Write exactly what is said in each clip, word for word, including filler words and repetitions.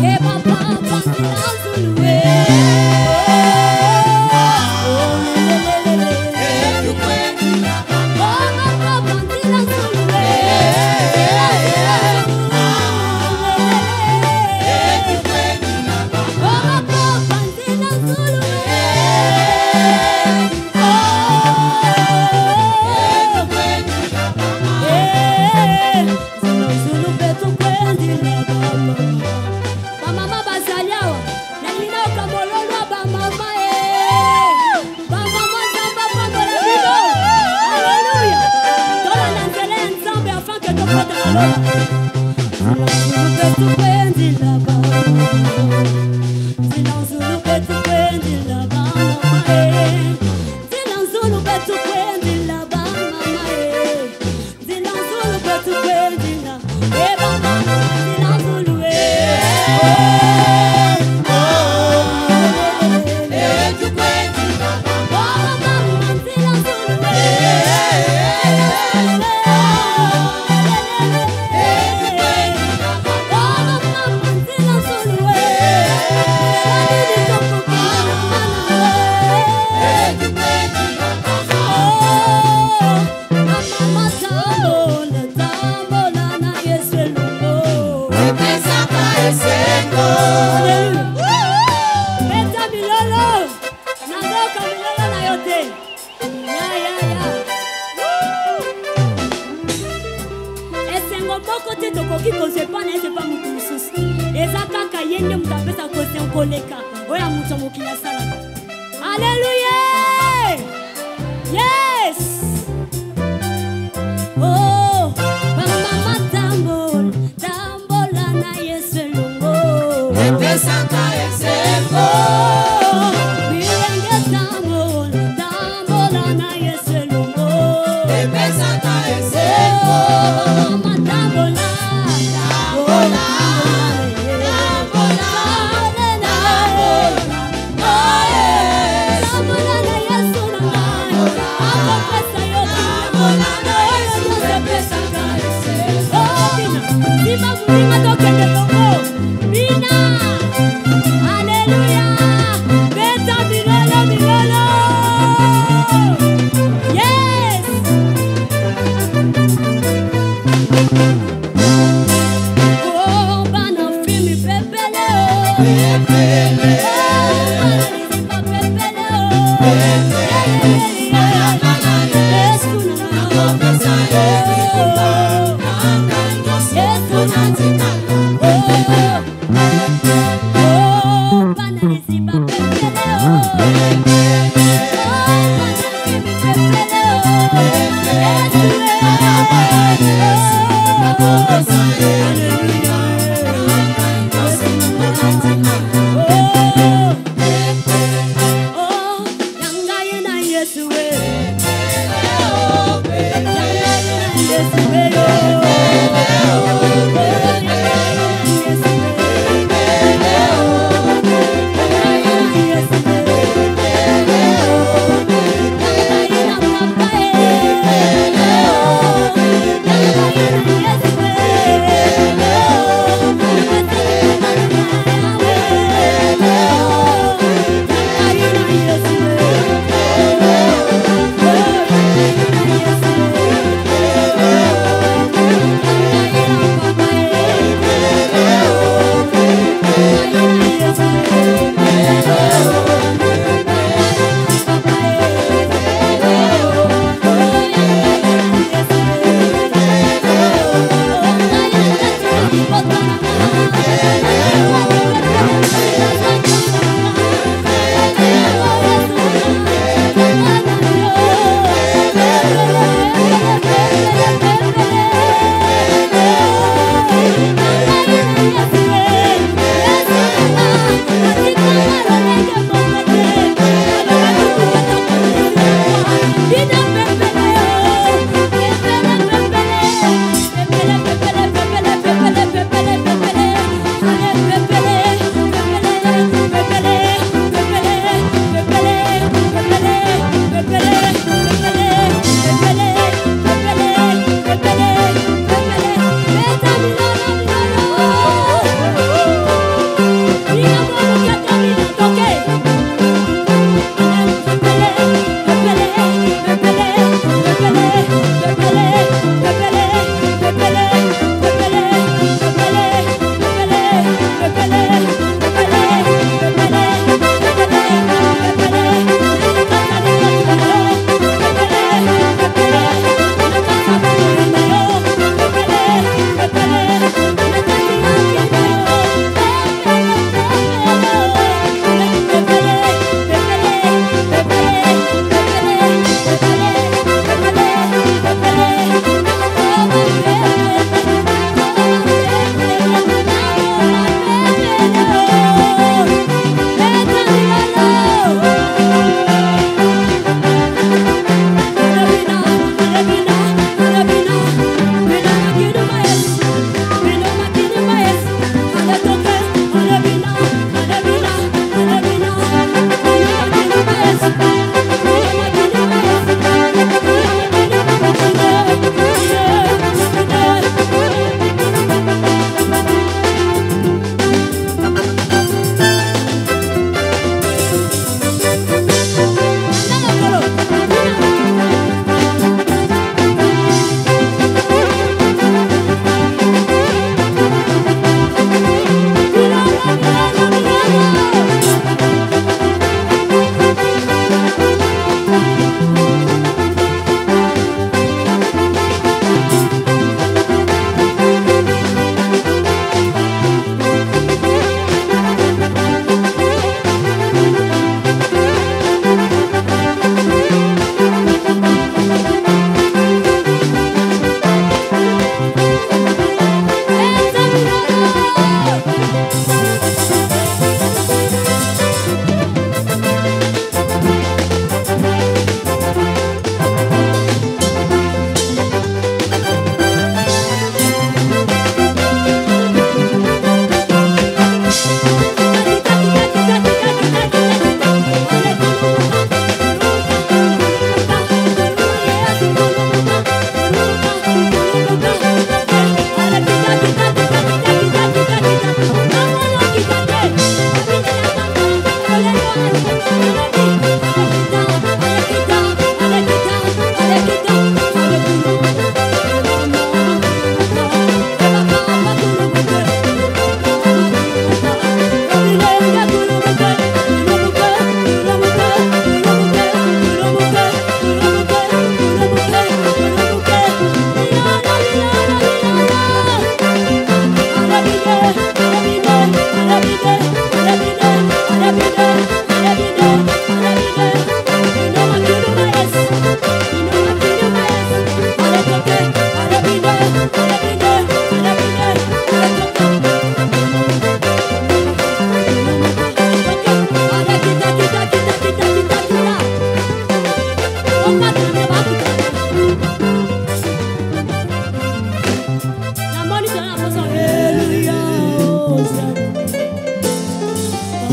Hey, papa, papa,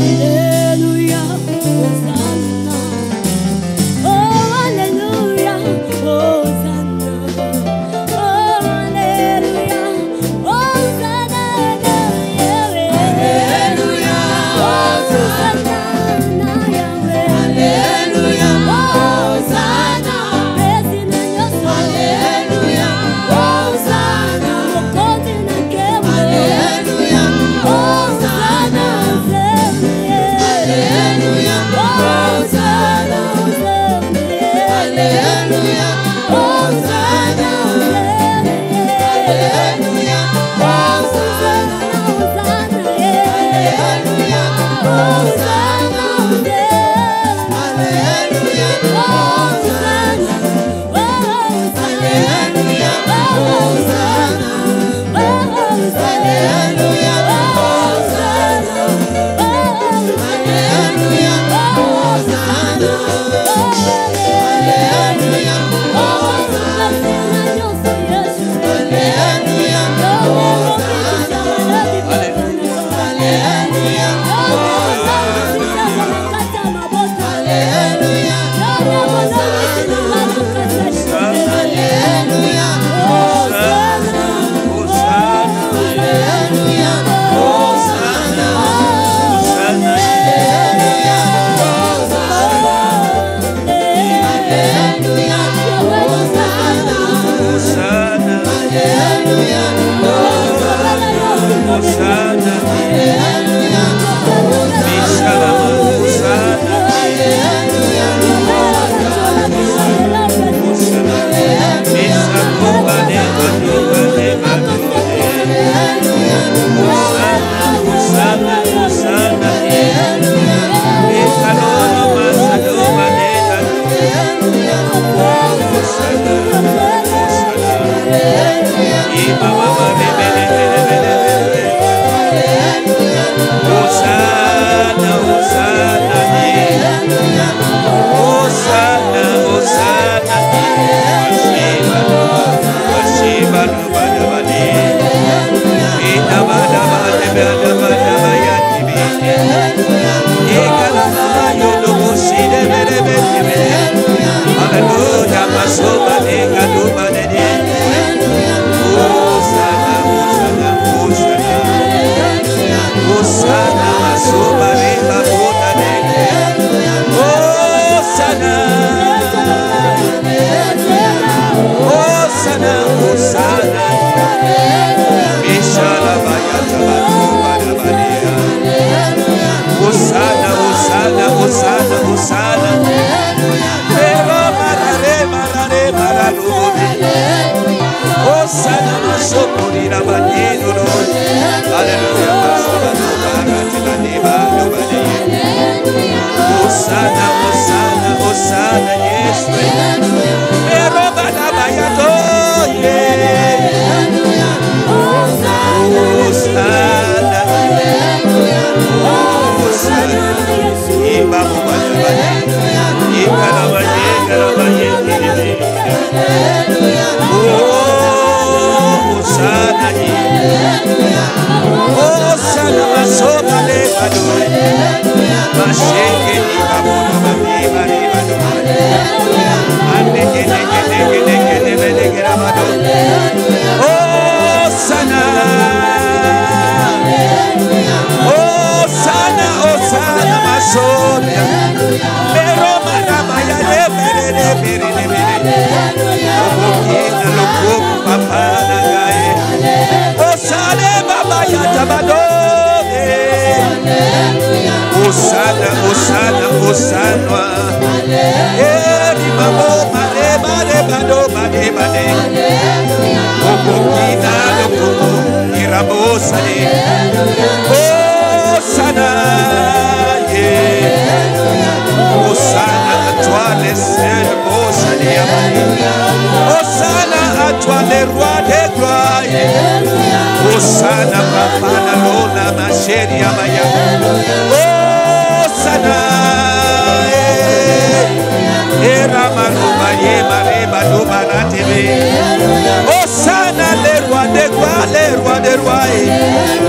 Rois des rois,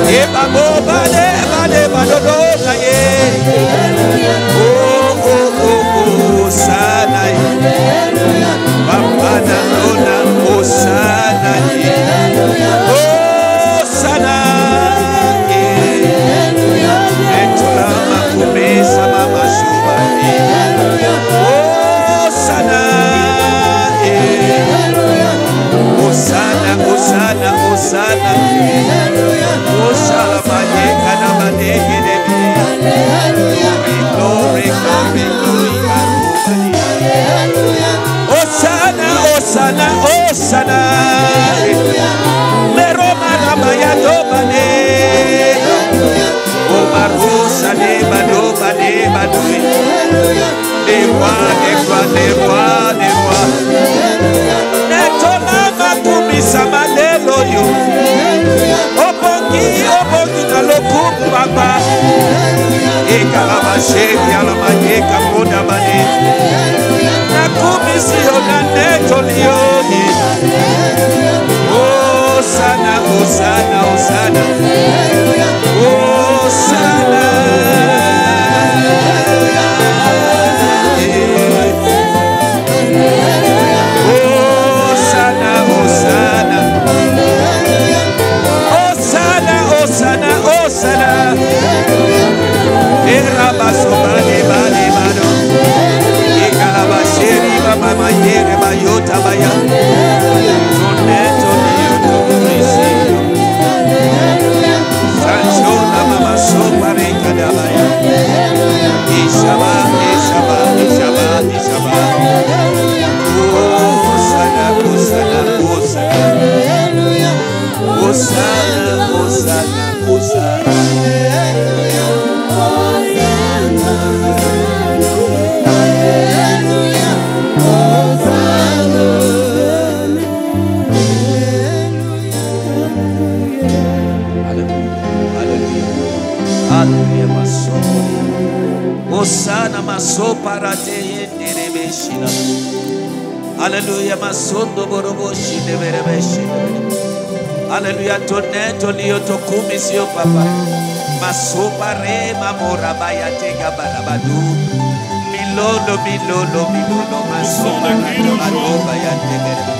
et Babo, Balé, Balé, Bado, Taïe, va jouer. Des rois, des rois, des rois, des rois. Netola makumbi samalelo yo. Opongi, opongi na lokuku papa. Eka rabache yalomanye kamoda mane. Nakumbi siyo na netolio ni. Osana, osana, osana. Osana. Alléluia, ma sondo boroboshi de verebeshi. Alléluia, tonnet, tonio, toku, monsieur papa. Ma sopare, ma morabaya, tega, balabadou. Milono, milono, milono, ma sondo, ma nobaya, tega.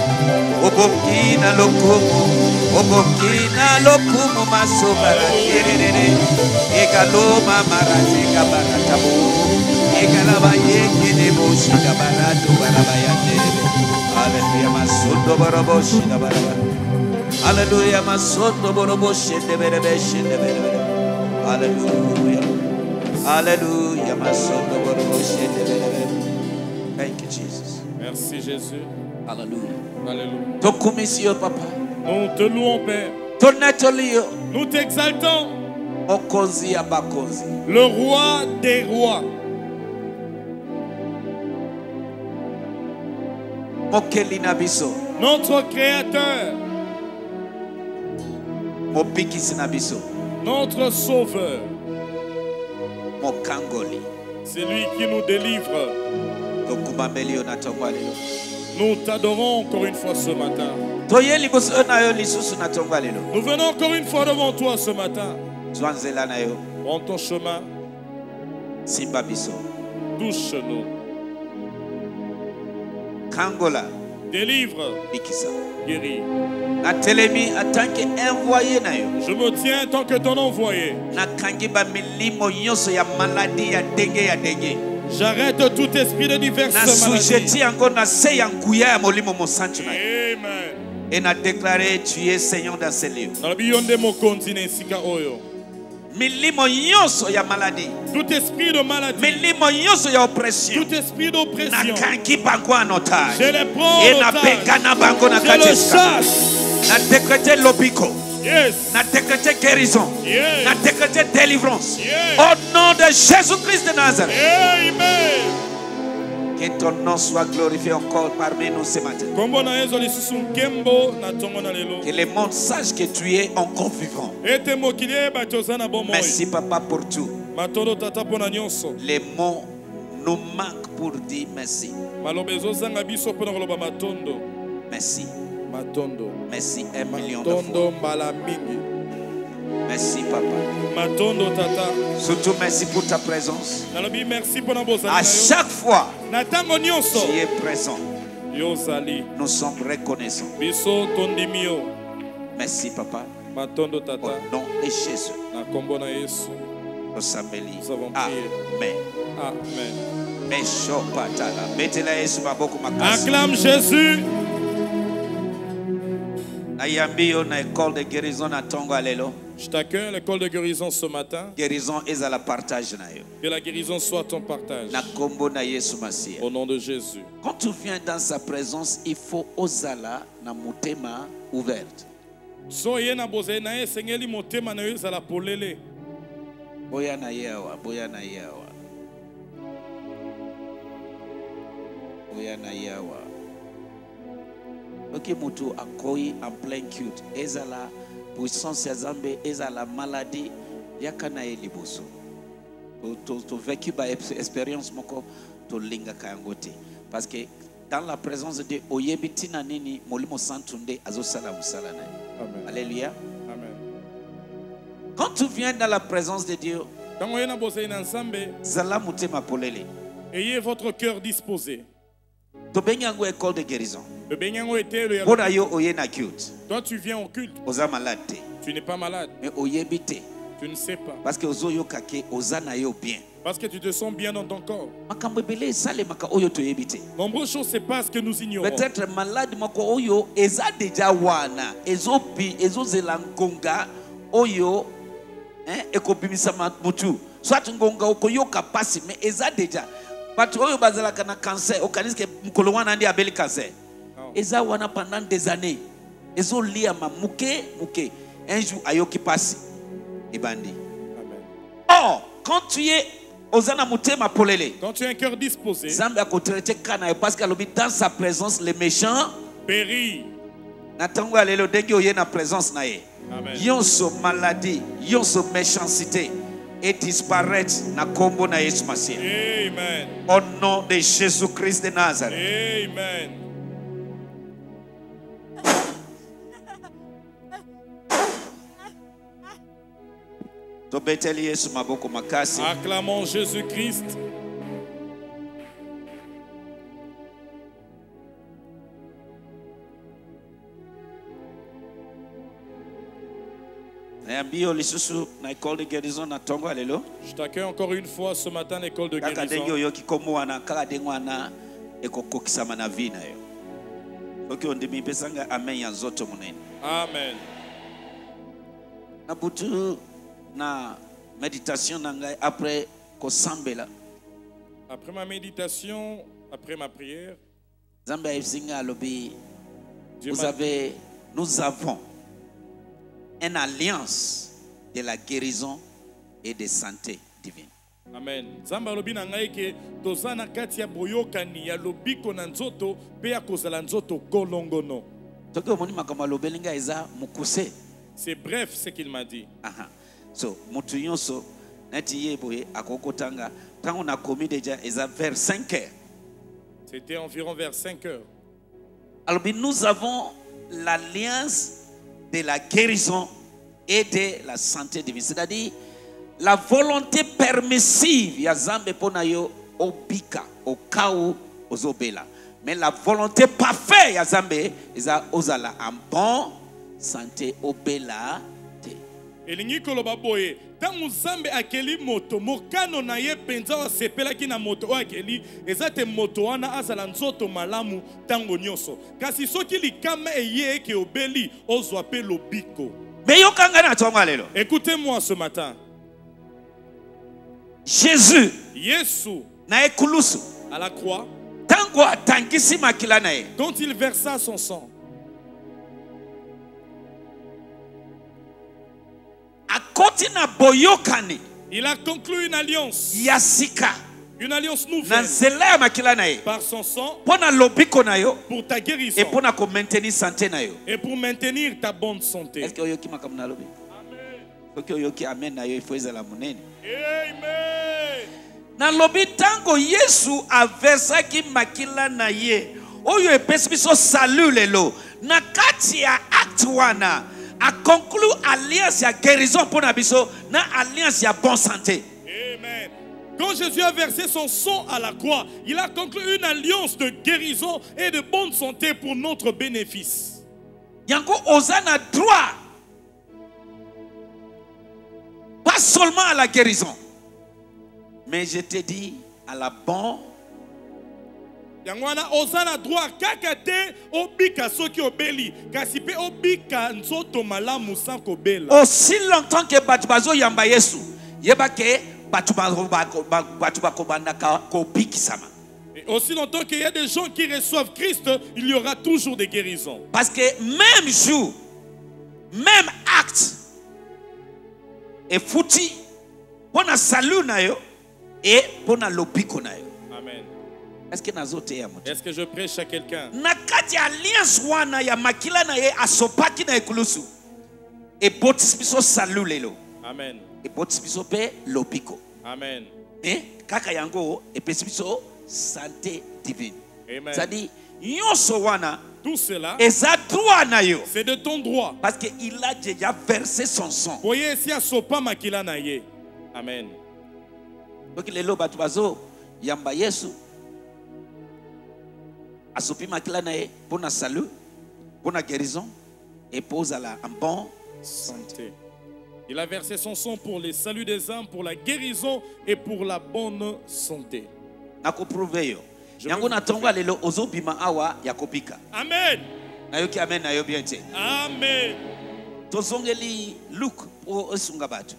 Obokina, lokumu, obokina, lokumu, ma sopara, tirere. Egalo, ma maratega, baratabou. Ekalabaye kedebo shida barato barabaya tebe. Alléluia ma sondo borobo shida barabaya. Alléluia ma sondo borobo shida berebe shida berebe. Alléluia. Alléluia ma sondo borobo shida berebe. Thank you Jesus. Merci Jésus. Alléluia. Alléluia. Tokumi siyo papa. Nous te louons Père. Tonatolio. Nous t'exaltons. Okozi abakozi. Le roi des rois. Notre Créateur, notre Sauveur, c'est lui qui nous délivre. Nous t'adorons encore une fois ce matin. Nous venons encore une fois devant toi ce matin. Prends ton chemin. Touche-nous. Kangola, délivre, guéris. Je me tiens tant que ton envoyé. J'arrête tout esprit de diverses maladies. Amen. Et n'a déclaré tu es Seigneur dans ce lieu. Tout esprit de maladie, tout esprit d'oppression, je les prends en otage, je le chasse. Yes. N'a décrété guérison, yes. N'a décrété délivrance, yes. Au nom de Jésus-Christ de Nazareth. Amen. Que ton nom soit glorifié encore parmi nous ce matin. Que le monde sache que tu es encore vivant. Merci papa pour tout. Les mots nous manquent pour dire merci. Merci. Merci un million de fois. Merci papa. Surtout merci pour ta présence. À chaque fois, tu es présent. Nous sommes reconnaissants. Merci papa. Au nom de Jésus. Nous avons prié. Amen. Amen. Acclame Jésus. Je t'accueille à l'école de guérison ce matin. Que la guérison soit ton partage. Au nom de Jésus. Quand tu viens dans sa présence, il faut osala na motema ouverte. oya na yawa. Oki mutu akoi en plein cute ezala puissance ya zambe ezala maladie yakana eliboso. To to vécu ba expérience moko to linga kayangote parce que dans la présence de Dieu oyebitina nini molimo santunde azosala musala na. Amen. Alléluia. Amen. Quand tu viens dans la présence de Dieu, ayez votre cœur disposé. École de guérison. Toi, tu viens au culte. Tu n'es pas malade. Mais tu ne sais pas. Parce que tu te sens bien dans ton corps. Nombreuses choses se passent que nous ignorons. Peut-être malade, déjà wana, ezopi, ezozelangonga, oyo. Soit ngonga okoyoka pasi mais eza deja bato oyo bazala kana cancer okaniske mukolo wana ndi abeli cancer eza wana pendant des années ezo lia mamuke muke un jour ayoki pasi ebandi. Or quand tu es ozana mutema polele, quand tu as un cœur disposé, Zambe akotraite kana parce que lobi dans sa présence les méchants périt. Natango alelo dengi oye na présence na ye. Yonso maladie, yonso méchanceté et disparaître na kombo na Yesu Masiya. Amen. Au nom de Jésus-Christ de Nazareth. Amen. Tobeteli Yesu maboko makasi. Acclamons Jésus-Christ. Je t'accueille encore une fois ce matin à l'école de guérison. Amen. Après ma méditation, après ma prière, vous avez, nous avons une alliance de la guérison et de santé divine. Amen. C'est bref ce qu'il m'a dit. Aha. So, mutuyonso natiye boye akokotanga quand on a commis déjà vers cinq heures. C'était environ vers cinq heures. Alors nous avons l'alliance de la guérison et de la santé divine. C'est-à-dire la volonté permissive yazambe ponayo obika okao ozobela. Mais la volonté parfaite yazambe eza ozala en bon santé obela te. Elingi koloba boye tangu zambe akeli moto mokano na ye penza wasepelaki na moto akeli ezate moto wana azala nzoto malamu tango nyonso kasi soki likama eye ke obeli ozwa pe lobiko. Écoutez-moi ce matin. Jésus, Yesu, na ekulusu à la croix, tango atangisi makila na ye, dont il versa son sang. Il a conclu une alliance. Yasika. Une alliance nouvelle. Par son sang. Pour ta guérison. Et pour maintenir santé. Et pour maintenir ta bonne santé. Amen. Amen. Na lobi tango Yesu aversa ki makila na ye. Oyo epesi biso salut lelo. Na kati ya atwana. A conclure alliance à guérison pour Nabiso, na alliance à bonne santé. Amen. Quand Jésus a versé son sang à la croix, il a conclu une alliance de guérison et de bonne santé pour notre bénéfice. Yango Osana droit, pas seulement à la guérison, mais je te dis à la bonne. Yangwana ozana droit kakate obika soki obeli kasi pe obika nzoto malamu sanko bela. Aussi longtemps que batubazo yamba Yesu yebake batubazo batubako bandaka kopiki sama. Aussi longtemps qu'il y a des gens qui reçoivent Christ, il y aura toujours des guérisons. Parce que même jour, même acte et fouti pona salu nayo et pona lobiko nayo. Est-ce que je prêche à quelqu'un? Amen. Amen. Santé divine. Amen. C'est-à-dire, tout cela, c'est de ton droit. Parce qu'il a déjà versé son sang. Amen. Donc, les lois batuazo, yamba yesu, asopi makilanae pour na salut, pour na guérison, et pose à la en bonne santé. Il a versé son sang pour le salut des âmes, pour la guérison et pour la bonne santé. Nakoprouveyo. Yanguna tonga lelo ozo bima awa yakopika. Amen. Nayoki amen nayo biente. Amen. Tozongeli Luke o sungabatu.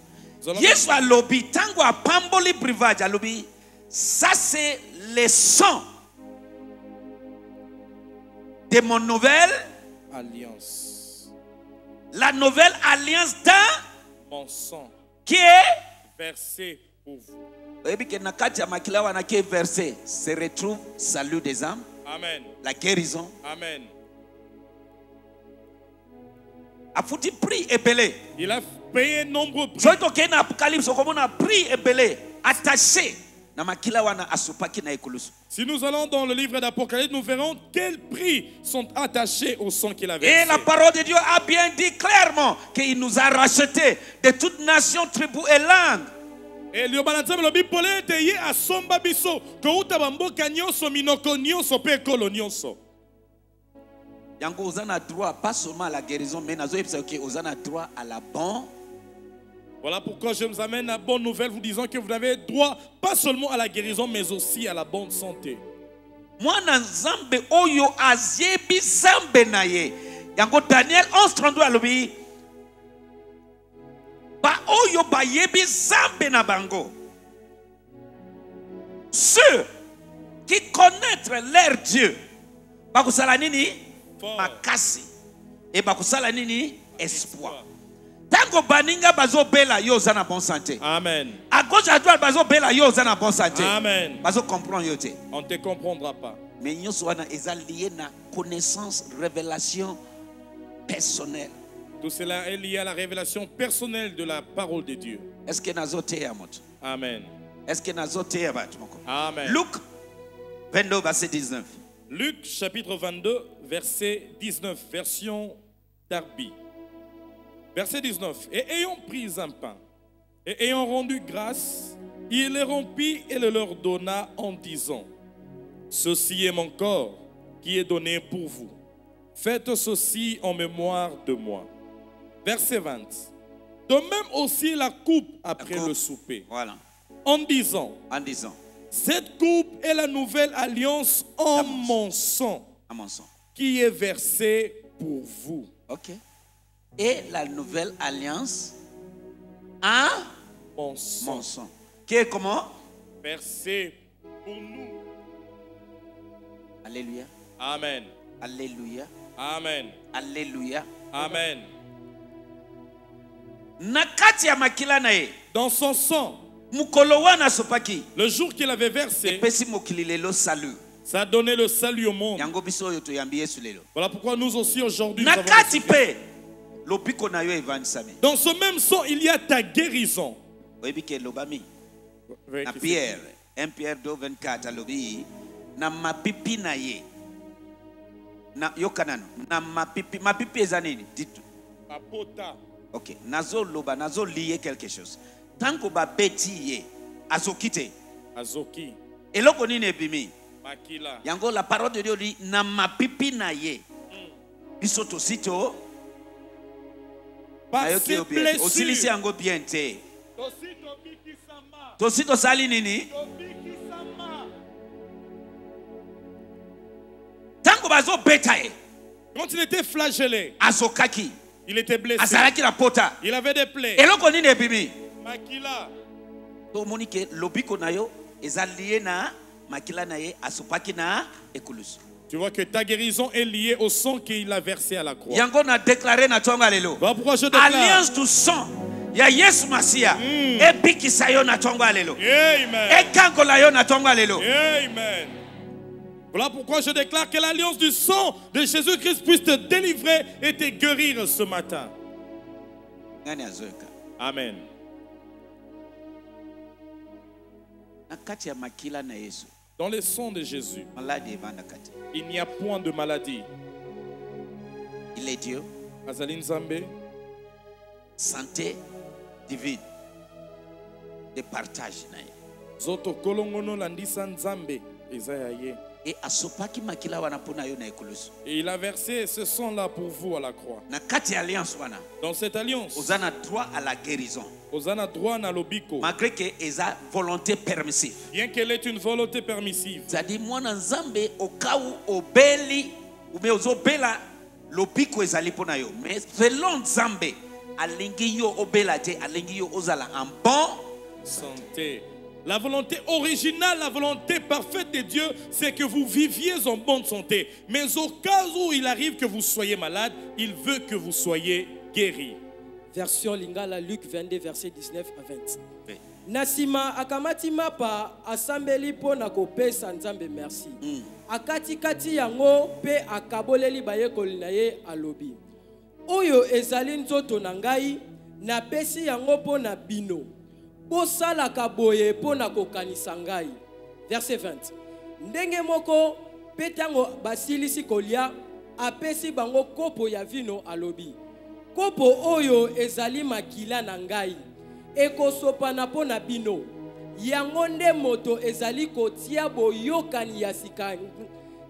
Yesu alobi tango apamboli privaje alobi ça c'est le sang de mon nouvelle alliance. La nouvelle alliance dans mon sang qui est versé pour vous. Se retrouve salut des âmes. Amen. La guérison. Amen. Il a payé nombreux prix. Si nous allons dans le livre d'Apocalypse, nous verrons quels prix sont attachés au sang qu'il a versé. Et la parole de Dieu a bien dit clairement qu'il nous a rachetés de toute nation, tribu et langue. Et le balanzame lobi polé teye a somba biso ko utabambo kanyoso minoko nyoso pe kolonyoso. Yango ozana droit pas seulement à la guérison mais nazo epsa que ozana droit à la bonne. Voilà pourquoi je vous amène à bonne nouvelle vous disant que vous avez droit pas seulement à la guérison mais aussi à la bonne santé. Mwana nzambe oyo aziebi zambe naye. Yango Daniel onze trente-deux lobi Ba oyo ba yebi zambe na bango. Ceux qui connaissent leur Dieu, ba kusala nini makasi et ba kusala nini espoir. Tango baninga bazo bela yo zana bon santé. Amen. A gauche à droite bazo bela yo zana bon santé. Amen. Bazo comprendre yo te. On te comprendra pas. Mais yo soana ezalié na connaissance révélation personnelle. Tout cela est lié à la révélation personnelle de la parole de Dieu. Est-ce que nazoté amot? Amen. Est-ce que nazoté abat? Amen. Luc vingt-deux verset dix-neuf. Luc chapitre vingt-deux verset dix-neuf version Darby. Verset dix-neuf. Et ayant pris un pain et ayant rendu grâce, il les rompit et le leur donna en disant: ceci est mon corps qui est donné pour vous. Faites ceci en mémoire de moi. Verset vingt. De même aussi la coupe après la coupe, le souper. Voilà. En disant. En disant. Cette coupe est la nouvelle alliance en mon sang. À mon sang. Qui est versée pour vous. Ok. Et la nouvelle alliance en mon sang. Mon sang. Qui est comment? Versée pour nous. Alléluia. Amen. Alléluia. Amen. Alléluia. Amen. Dans son sang, le jour qu'il avait versé, ça a donné le salut au monde. Voilà pourquoi nous aussi aujourd'hui, dans ce même sang, il y a ta guérison. Pierre, Pierre deux vingt-quatre, na mapipi na ye. Na yokanano, na mapipi, mapipi ezanini, dites. Mapota. Ok, nazo loba, nazo lié quelque chose. Tanko ba betiye, azokite. Azoki. Eloko nini ebimi. Makila. Yango la parole de Dieu dit, na mapipi na ye. Bisoto sito. Par ses blessures. Osilisi yango biente. Tosito biki sama. Tosito sali nini. Tobiki sama. Tango bazo betaye. Quand il était flagellé. Azokaki. Il était blessé. Il avait des plaies. Et l'on connaît les bimi. Makila. Donc, Monique, l'obiko nayo, ezaliena, makila naye, asopakina, ekulus. Tu vois que ta guérison est liée au sang qu'il a versé à la croix. Yango na déclaré na tonga lelo. Bah, pourquoi je déclare? Alliance du sang. Ya Yesu Masia. Mm. E biki sayo na tonga lelo. Amen. E kango layo na tonga lelo. Amen. Voilà pourquoi je déclare que l'alliance du sang de Jésus-Christ puisse te délivrer et te guérir ce matin. Amen. Dans le sang de Jésus, il n'y a point de maladie. Il est Dieu. Santé divine. De partage. Et il a versé ce sang-là pour vous à la croix. Dans cette alliance, vous avez droit à la guérison. Malgré qu'elle a une volonté permissive. Bien qu'elle ait une volonté permissive. C'est-à-dire au cas où au béli ou mais aux obéla l'obiko ezali pona yo. Mais selon Zambé, alingi yo obéla te alingi yo ozala en bonne santé. La volonté originale, la volonté parfaite de Dieu, c'est que vous viviez en bonne santé. Mais au cas où il arrive que vous soyez malade, il veut que vous soyez guéri. Version Lingala, Luc vingt-deux, verset dix-neuf à vingt. Oui. Nasima akamatima pa asambeli po nakope sanzambe merci. Mm. Akati kati yango pe akaboleli baye kolinaye alobi. Oyo ezali nzoto nangai na pesi yango po na bino. Verset vingt. Ndenge moko petango basilisi kolia apesi bango kopo ya vino alobi. Kopo oyo ezali makila nangai ekosopa na pona bino. Yango nde moto ezali kotia boyokani ya sika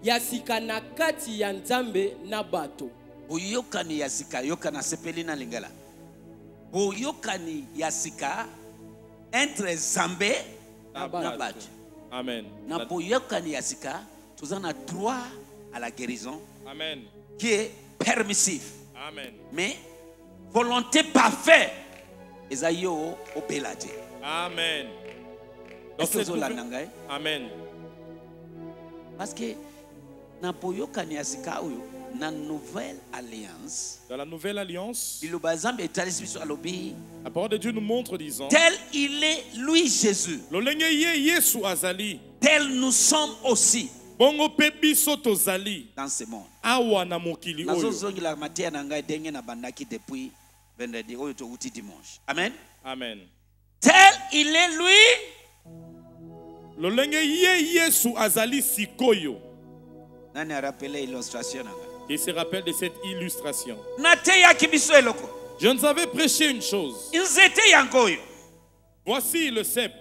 ya sika na kati ya Nzambe na bato. Boyokani ya sika yokana sepeli na Lingala. Boyokani ya sika entre Zambé na Badj. Amen. Na boyokani yasika, tous en a droit à la guérison. Amen. Qui est permissif. Amen. Mais volonté parfaite. Esaïo obélade. Amen. Donc c'est tout. Amen. Parce que na boyokani yasika oyo na nouvelle alliance. Dans la nouvelle alliance, il la parole de Dieu nous montre disant tel il est lui Jésus. Tel nous sommes aussi. Bongo pebi soto zali dans ce monde. Awa na mokili oyo. Nazozongi la matière nanga dengue na bandaki depuis vendredi oyo to uti dimanche. Amen. Amen. Tel il est lui. Lolenge ye Yesu azali sikoyo. Nani a rappelé l'illustration nanga. Il se rappelle de cette illustration. Je nous avais prêché une chose. Voici le cep.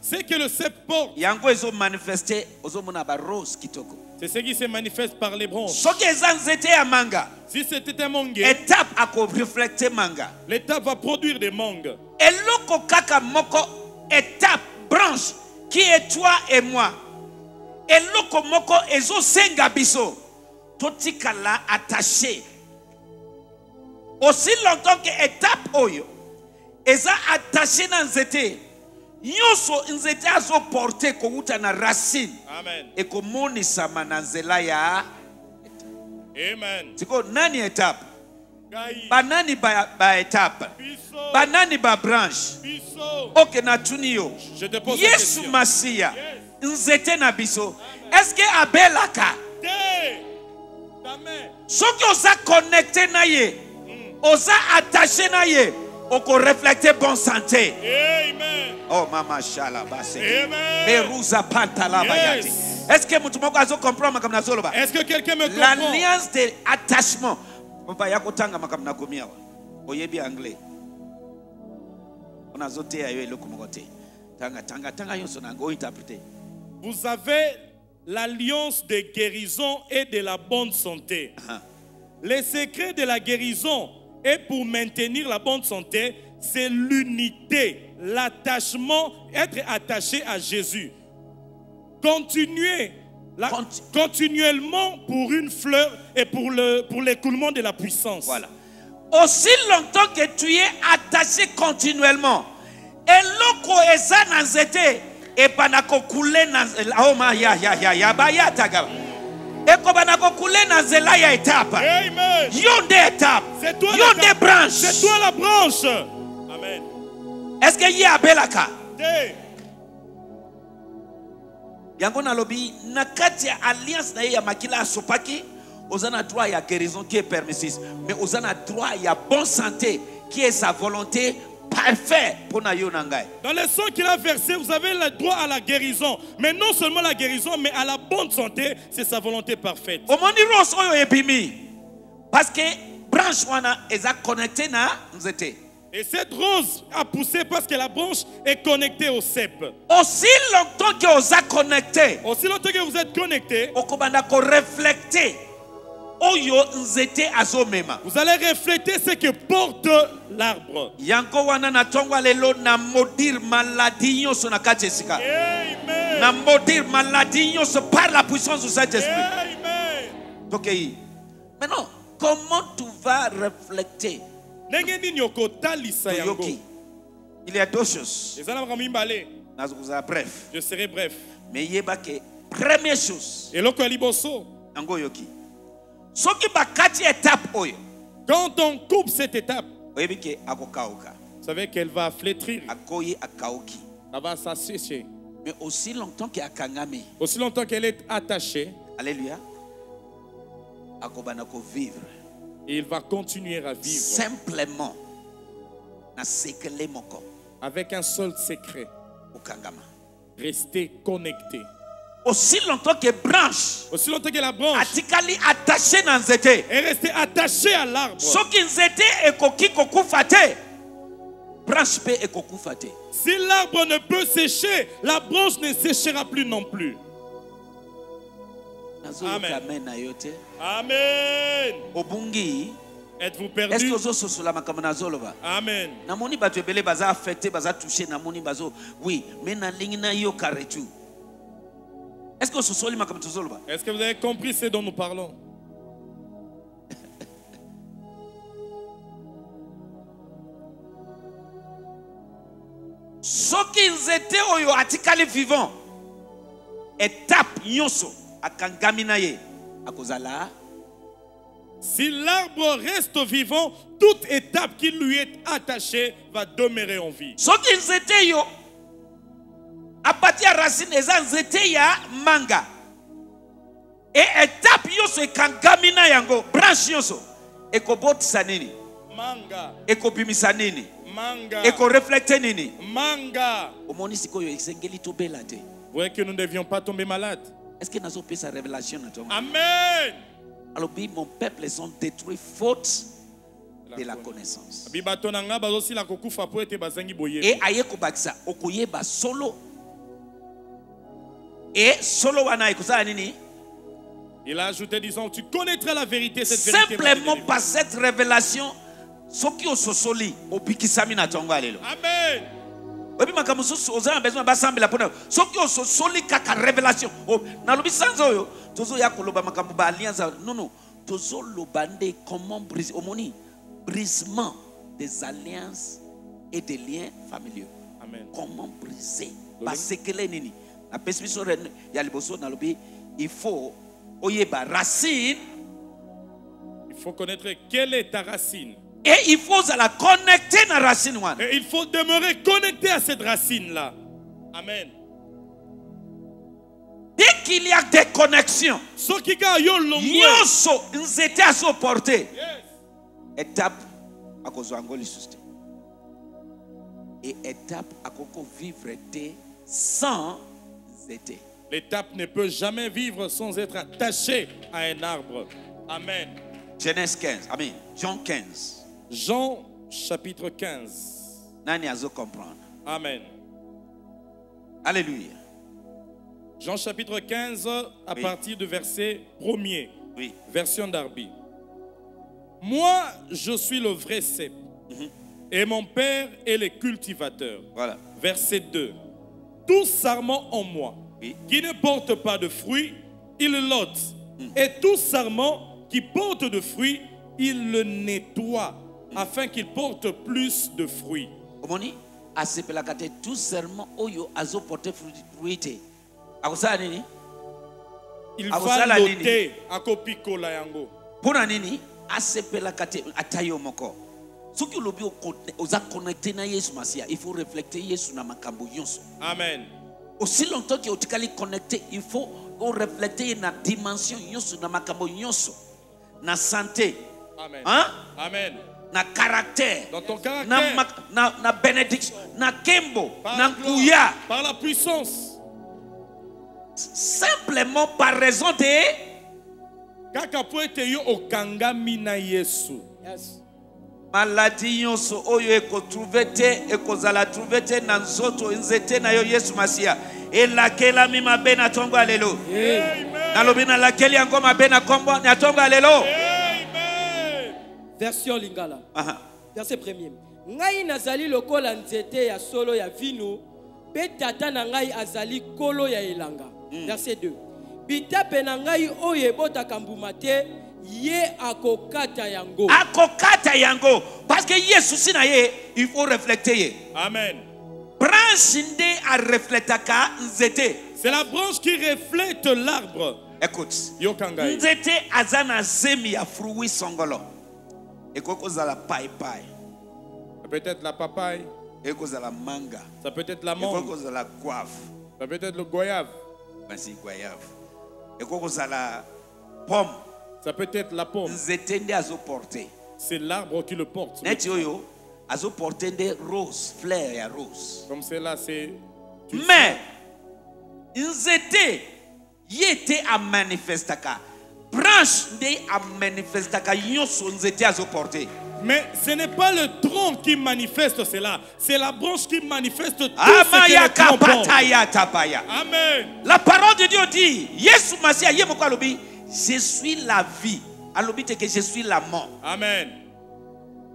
C'est que le cep porte. C'est ce qui se manifeste par les branches. Si c'était un mangue, l'étape va produire des mangues. Étape, branche, qui est toi et moi. Et loko moko ezo senga biso totikala attaché aussi longtemps que étape oyo eza attaché na nzete nyoso nzete azo porter ko uta na racine. Amen. E ko monisa mananzela ya. Amen. Siko nani étape banani ba, ba étape banani ba branche biso. Ok na tunio je te pose Yesu Masia. Yes. Est-ce que Abel a ka? Ceux qui ont connecté naie, ont attaché naie, ont reflété bonne santé. Amen. Oh mama shalabase. Amen. Meruza pantala bayati. Est-ce que mutu moko azo comprendre makam na soloba? Est-ce que quelqu'un me comprend? L'alliance de attachement. Papa yakotanga makam na komia. Oyebi anglais. On azote ayo eloko mokote. Tanga tanga tanga yo sonango interpréter. Vous avez l'alliance de guérison et de la bonne santé. Uh-huh. Le secret de la guérison et pour maintenir la bonne santé, c'est l'unité, l'attachement, être attaché à Jésus. Continuer la, Conti- continuellement pour une fleur et pour le, pour l'écoulement de la puissance. Voilà. Aussi longtemps que tu es attaché continuellement, et loko eza na nzete. Ebanako kule na aoma ya ya ya ya baya tagaba. Eko banako kule na zela ya étape. Amen. Yonde étape. C'est toi la branche. C'est toi la branche. Amen. Est-ce que y a Belaka? Yango na lobi na kati ya alliance na ye ya makila asopaki ozana droit ya guérison qui est permise mais ozana droit ya bonne santé qui est sa volonté parfaite pour na yo nangai. Dans le sang qu'il a versé, vous avez le droit à la guérison, mais non seulement la guérison mais à la bonne santé, c'est sa volonté parfaite. Omoni rose oyo ebimi parce que branche wana eza connecté na nzete. Et cette rose a poussé parce que la branche est connectée au cep. Aussi longtemps que vous êtes connecté, aussi longtemps que vous êtes connecté, vous allez refléter ce que porte l'arbre. Amen. Par la puissance du Saint-Esprit. Amen. Maintenant, comment tu vas refléter? Il y a deux choses. Bref. Je serai bref. Mais il y a première chose. Et quand on coupe cette étape, vous savez qu'elle va flétrir. Elle va s'assécher. Mais aussi longtemps qu'elle est aussi longtemps qu'elle est attachée. Alléluia. Vivre. Et il va continuer à vivre simplement avec un seul secret: rester connecté. Aussi longtemps que branche, aussi longtemps que la branche est restée attachée à l'arbre, si l'arbre ne peut sécher, la branche ne séchera plus non plus. Amen. Amen. Obungi. Êtes-vous perdu? Est-ce que vous êtes sur la macamanazolova? Amen. Namoni batubele baza affecté baza touché namoni bazo. Oui, mais na lingna yo karetu. Est-ce que vous êtes sur la macamanazolova? Est-ce que vous avez compris ce dont nous parlons? Ce qu'ils étaient au article vivant. Étape nyoso. Si l'arbre reste vivant, toute étape qui lui est attachée va demeurer en vie. Ce qu'ils étaient yo, à partir de racine, ils étaient ya manga. Et étape yo se kangamina yango, branche yo so, ekobot sanini, manga, ekobimisani, manga, ekoreflecte nini, manga. Au moni siko yo exengeli tobe late. Vous voyez que nous ne devions pas tomber malades. Est-ce que nous avons fait sa révélation? Amen. Alors, mon peuple, ils ont détruit faute de la connaissance. Et ayeko baksa, okoye ba solo. Et solo wana ekusa nini? Il a ajouté disant, tu connaîtras la vérité. Cette vérité simplement par cette révélation, soki ososoli, obikisami na tongo alelo. Amen. Non, non. Comment briser brisement des alliances et des liens familiaux. Amen. Comment briser? Parce que nini. La perception ya liboso na lobi il faut oyeba racine. Il faut connaître quelle est ta racine. Et il faut la connecter à la racine. Et il faut demeurer connecté à cette racine-là. Amen. Dès qu'il y a des connexions, so qui nous étions à supporter. Étape à cause et étape à cause vivre était sans été. L'étape ne peut jamais vivre sans être attachée à un arbre. Amen. Genèse quinze. Amen. Jean quinze. Jean chapitre quinze. Nani azo comprendre. Amen. Alléluia. Jean chapitre quinze à oui. Partir du verset premier. Oui. Version d'Arbi. Moi, je suis le vrai cep. Mm-hmm. Et mon père est le cultivateur. Voilà. Verset deux. Tout sarment en moi, oui, qui ne porte pas de fruits, il l'ôte. Mm. Et tout sarment qui porte de fruits, il le nettoie, afin qu'il porte plus de fruits. Omoni, asepelakate tout serment oyo azo porter fruité. Akosa nini? Il va l'ôter akopikola yango. Pona nini? Asepelakate atayo moko. Soki lobi oza connecté na Yesu Masia, il faut refléter Yesu na makambo yonso. Amen. aussi longtemps que vous êtes connecté, il faut refléter la dimension de la na santé. Amen. Hein? Amen. Na caractère. Dans ton caractère. Na, ma, na, na bénédiction. Na kembo. Par na kouya. Par la puissance. Simplement par raison de. Yes. Maladie yonso oyo ekotrouvé te ekozala trouvé te na nzoto nzete na yo Yesu Masia elakela mi mabe na tongo alelo nalobi na lakeli yango mabe na kombo na tongo alelo. Version lingala. Aha. Verset premier. Ngai nazali lokola nzete ya solo ya vino pe tata na ngai azali kolo ya elanga. Verset deux. Bitape na ngai oyo ebotaka mbuma te ye akokata yango. Akokata yango. Parce que Yesu si na ye, il faut refléter ye. Amen. Branche nde a refletaka nzete. C'est la branche qui reflète l'arbre. Écoute. Yokangai. Nzete azana zemi ya fruit songolo. Ekoko za la papaye. Peut-être la papaye. Ekoko za la manga. Ça peut être la mangue. Ekoko za la goyave. Ça peut être le goyave. Merci goyave. Ekoko za la pomme. Ça peut être la pomme. C'est l'arbre qui le porte. Comme c'est là, c'est. Mais, ils étaient, ils étaient à manifestaka. Branche de à manifestaka. Ils étaient à porter. Mais ce n'est pas le tronc qui manifeste cela, c'est la branche qui manifeste tout ce qui est tronc. Amen. La parole de Dieu dit, Yesu Masia, Yemoka Lobi. Je suis la vie. Alors, que je suis la mort. Amen.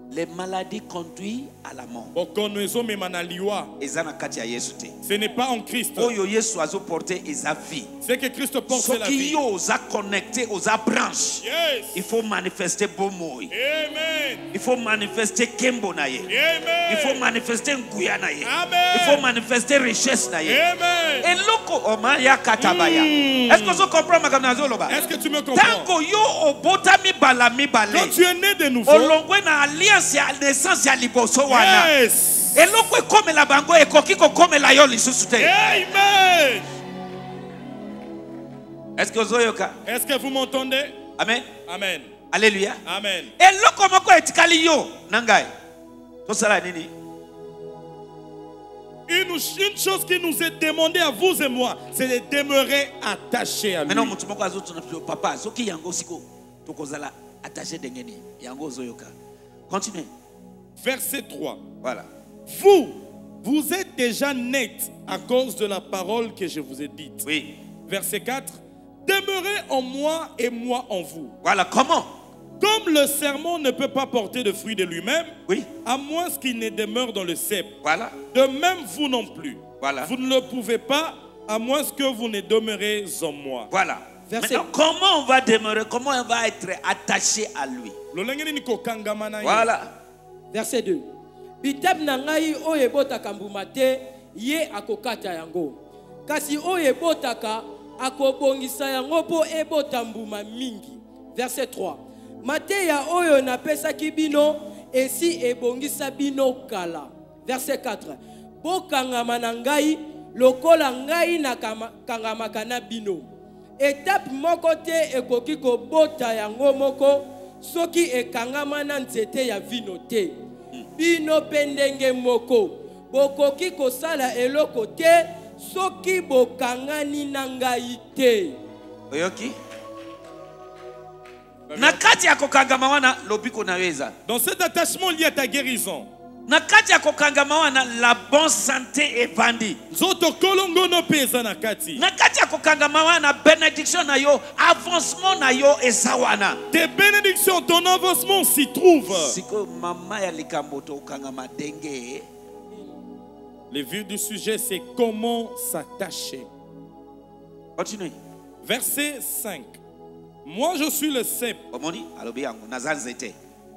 Les maladies conduisent à la mort. Ce n'est pas en Christ. C'est que Christ porte so la vie. Connecté aux branches. Yes. Il faut manifester Bomoy. Amen. Il faut manifester Kembonaye. Il faut manifester Nguyanaye. Il faut manifester richesse naye. Et loko oma ya katabaya. Mm. Est-ce que tu comprends ma ganazo loba? Est-ce que tu me comprends? Tango yo obotami balami balé. Quand tu es né de nouveau. Olongwe na alliance ya naissance ya liboso wana. Yes. Et loko comme la bango e kokiko comme la yo lisusu te. Amen. Est-ce que Zoyoka? Est-ce que vous m'entendez? Amen. Amen. Alléluia. Amen. Et lokomoko etikali yo nangai. To sala nini? Une chose qui nous est demandée à vous et moi, c'est de demeurer attaché à lui. Maintenant, mon tumoko azoto na papa, zoki yango siko to kozala attaché dengeni. Yango Zoyoka. Continuez. Verset trois. Voilà. Vous, vous êtes déjà nets à cause de la parole que je vous ai dite. Oui. Verset quatre. Demeurez en moi et moi en vous. Voilà comment. Comme le sermon ne peut pas porter de fruits de lui-même, oui, à moins qu'il ne demeure dans le cep. Voilà. De même vous non plus. Voilà. Vous ne le pouvez pas, à moins que vous ne demeurez en moi. Voilà. Verset. Maintenant, comment on va demeurer? Comment on va être attaché à lui? Voilà. Verset deux. Bitab nangai oyebota kambumate ye akokata yango. Kasi oyebota ka Verset trois. Mateya oyo na pesa kibino esi ebongisa bino kala. Verset quatre. Bokangama na ngai lokola ngai na kangama kana bino. Étape moko te ekoki kobota yango moko soki ekangama na nzete ya vino te. Bino pendenge moko bokoki kosala eloko te. Soki bokangani nangai te. Oyoki? Nakati akokangama wana lobiko naweza. Dans cet attachement lié à ta guérison. Nakati akokangama wana la bonne santé evandi. Zoto kolongo no pesa nakati. Nakati akokangama wana bénédiction na yo, avancement na yo esawana. Tes bénédictions, ton avancement s'y trouve. Siko mama ya likambo to kangama denge. Le vif du sujet, c'est comment s'attacher. Continuez. Verset cinq. Moi, je suis le cep.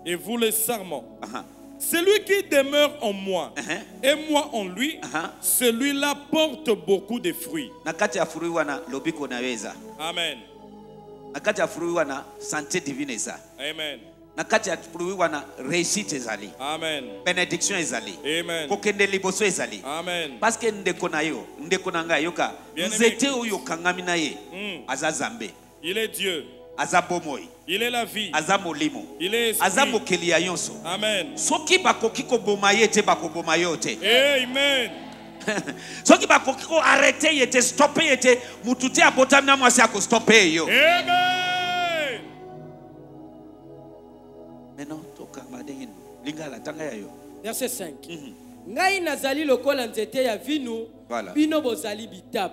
Et vous le sarment. Uh-huh. Celui qui demeure en moi uh-huh. et moi en lui, uh-huh. celui-là porte beaucoup de fruits. Amen. Amen. Amen. Bénédiction ezali. Amen. Kokende liboso ezali. Amen. Parce que ndekonayo, ndekonanga yoka. Vous étiez où yokangami naye. Azazambe. Il est Dieu. Azabomoi. Il est la vie. Azamolimo. Il est esprit. Azamokeli ayonso. Amen. Soki bakoki ko bomaye te bakobomayo te. Amen. Soki bakoki ko arrêter yete stopper yete mutute abotamna mwasi akostopper yo. Amen. Verset cinq. Ngai nazali lokola nzete ya vino, bino bozali bitap.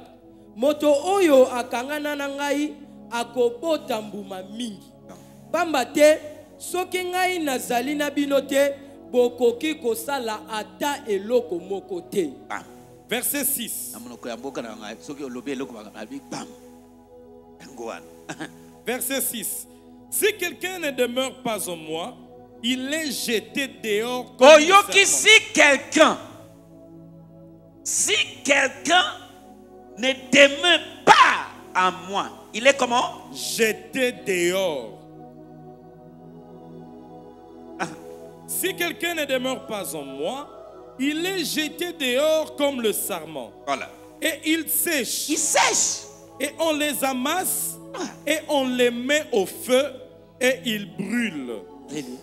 Moto oyo akangana na ngai akobota mbuma mingi. Pamba te soki ngai nazali na bino te bokoki kosala ata eloko moko te. Verset six. Verset six. Si quelqu'un ne demeure pas en moi, il est jeté dehors. Koyoki, si quelqu'un, si quelqu'un ne demeure pas en moi, il est comment? Jeté dehors. Ah. Si quelqu'un ne demeure pas en moi, il est jeté dehors comme le sarment. Voilà. Et il sèche. Il sèche. Et on les amasse. Ah. Et on les met au feu. Et ils brûlent. Really?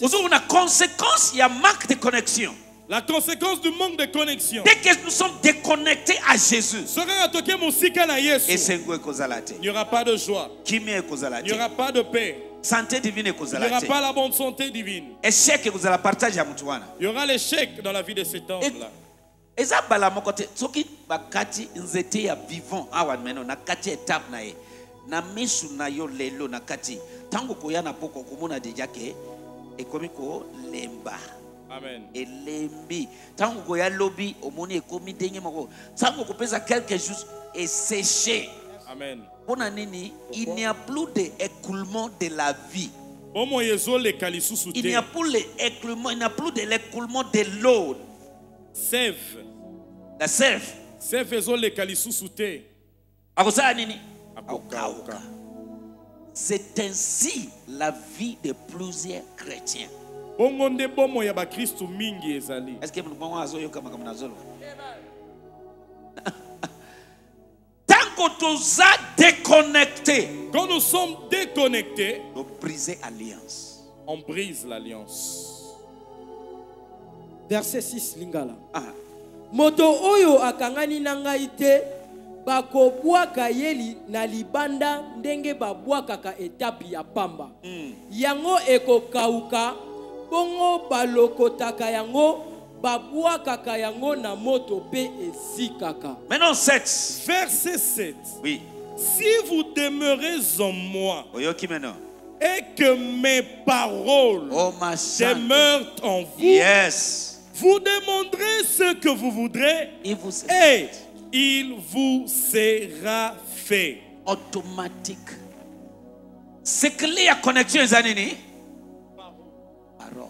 Nous avons la conséquence, il y a manque de connexion. La conséquence du manque de connexion. Dès que nous sommes déconnectés à Jésus, il n'y aura pas de joie. Il n'y aura pas de paix. Santé divine. Il n'y aura pas la bonne santé divine. Il y aura l'échec dans la vie de cet homme-là. Amen. Amen. Il n'y a plus d'écoulement de la vie. Il n'y a plus d'écoulement, il n'y a plus de l'écoulement de l'eau. Sève. La sève. Sève ezo le kalisu soute. Akosa nini? Akoka. C'est ainsi la vie de plusieurs chrétiens. Est-ce que quand nous sommes déconnectés, nous brisons l'alliance. On brise l'alliance. Verset six, Lingala. Moto oyo akangani nangaite. Bakobwaka yeli na libanda ndenge babwaka ka etapi ya pamba. Yango ekokauka bongo balokotaka yango babwaka ka yango na moto pe ezikaka. Maintenant sept. Verset sept. Oui. Si vous demeurez en moi. Oyoki maintenant. Et que mes paroles oh, ma demeurent en vous. Yes. Vous demanderez ce que vous voudrez. Et vous et il vous sera fait. Automatique. C'est que les connexions, paroles.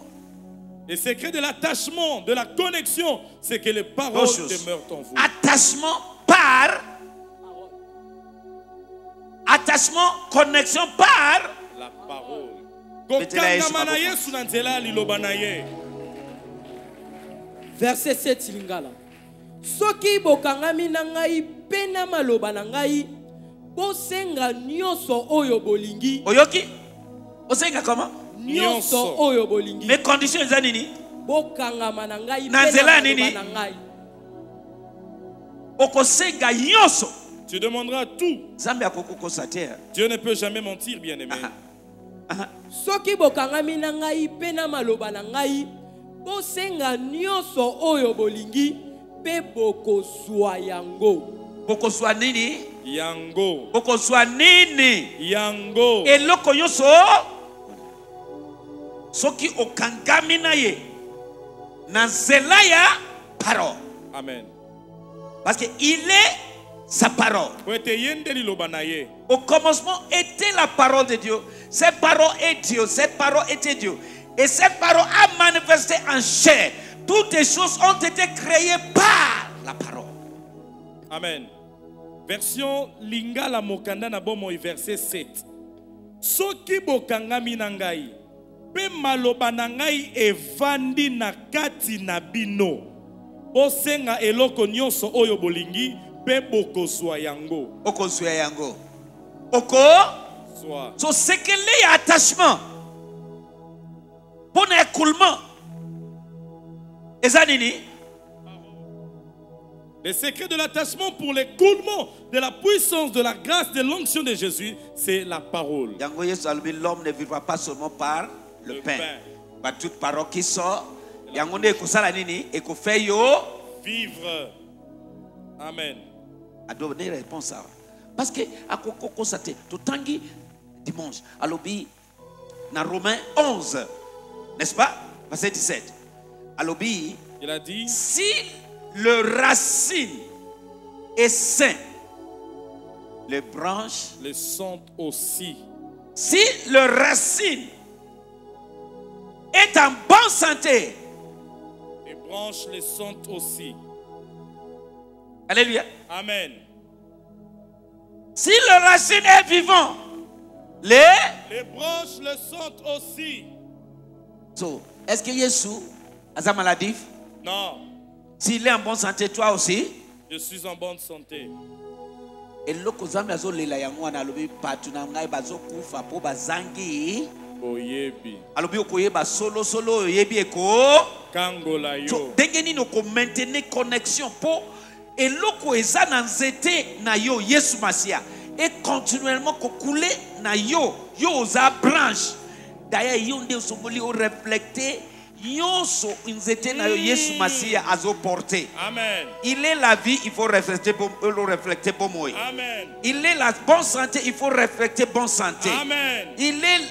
Le secret de l'attachement, de la connexion, c'est que les paroles demeurent en vous. Attachement par. Attachement, connexion par. La parole. Verset sept, Lingala. Soki bokangami nangai pena maloba nangai bosenga nyoso oyo bolingi. Oyoki? Bosenga comment? Nyoso oyo bolingi. Les conditions eza nini? Bokangama nangai pena maloba nangai. Okosenga nyoso. Tu demanderas tout. Zambi akokoko sa terre. Dieu ne peut jamais mentir, bien-aimé. Soki bokangami nangai pena maloba nangai bosenga nyoso oyo bolingi. Boko swa yango. Boko swa nini? Yango. Boko swa nini? Yango. Eloko yoso. Soki okangami na ye. Na zela ya parole. Amen. Parce que il est sa parole. Au commencement était la parole de Dieu. Cette parole est Dieu. Cette parole était Dieu. Et cette parole a manifesté en chair. Toutes les choses ont été créées par la parole. Amen. Version Lingala Mokanda Nabomo, verset sept. soki bokangami na ngai pe maloba na ngai evandi na kati na bino bosenga eloko nyonso oyo bolingi pe bokozwa yango okozwa yango oko soa so c'est que les attachements bon écoulement ezanini. Le secret de l'attachement pour l'écoulement de la puissance, de la grâce, de l'onction de Jésus, c'est la parole. L'homme ne vivra pas seulement par le, le pain. Par toute parole qui sort, vivre. Amen. A donner réponse à. Parce que à constater, tout tangi dimanche, à l'obéi, dans Romains onze, n'est-ce pas, verset dix-sept, à l'obéi, il a dit si le racine est sain, les branches le sont aussi. Si le racine est en bonne santé, les branches le sont aussi. Alléluia. Amen. Si le racine est vivant, les, les branches le sont aussi. So, est-ce que Jésus a sa maladie? Non. S'il est en bonne santé, toi aussi? Je suis en bonne santé. Et solo solo connexion pour et loko eza na nzete na yo Yesu Masia et continuellement kokule na yo yo za branche d'ailleurs yo nde somboli o refléter Yonso nzete na yo Yesu Masia azo porter. Amen. Il est la vie, il faut refléter pour le refléter pour moi. Amen. Il est la bonne santé, il faut refléter bonne santé. Amen. Il est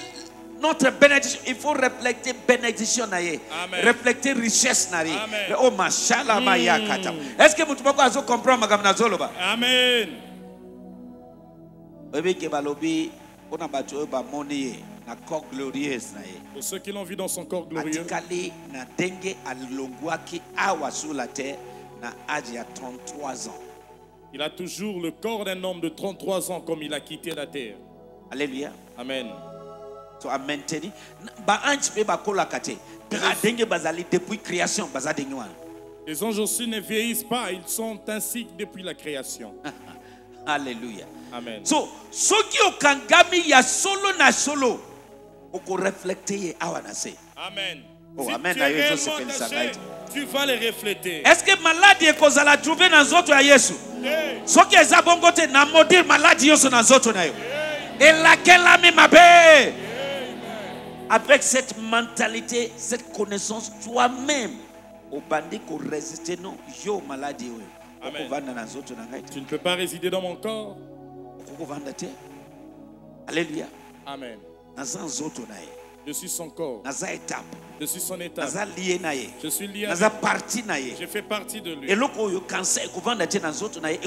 notre bénédiction, il faut refléter bénédiction naie, refléter richesse naie. Oh machala maya kata. Est-ce que vous pouvez azo comprendre madame Nazoloba? Amen. Bébé ke balobi on a battu ba monier na corps glorieuse naie. Pour ceux qui l'ont vu dans son corps glorieux. Atikali na dengue alongwa ki awa sur la terre na âge à trente-trois ans. Il a toujours le corps d'un homme de trente-trois ans comme il a quitté la terre. Alléluia. Amen. So a maintenir ba ange pe ba kola kate denge bazali depuis création bazade nywana. Les anges aussi ne vieillissent pas, ils sont ainsi depuis la création. Alléluia. Amen. So soki okangami ya solo na solo oko reflecter awa na se. Amen. Oh amen d'ailleurs Jésus fait ça right. Tu vas les refléter. Est-ce que malade e kozala trouver na nzoto ya Yesu? Soki eza bongote na modir malade yoso na nzoto na yo. Et laquelle la même abe. Avec cette mentalité, cette connaissance, toi-même, au bandit qu'on résiste, non, yo maladie. Tu ne peux pas résider dans mon corps. Alléluia. Amen. Je suis son corps. Je suis son état. Je suis lié. Je fais partie de lui. Et le cancer, amen.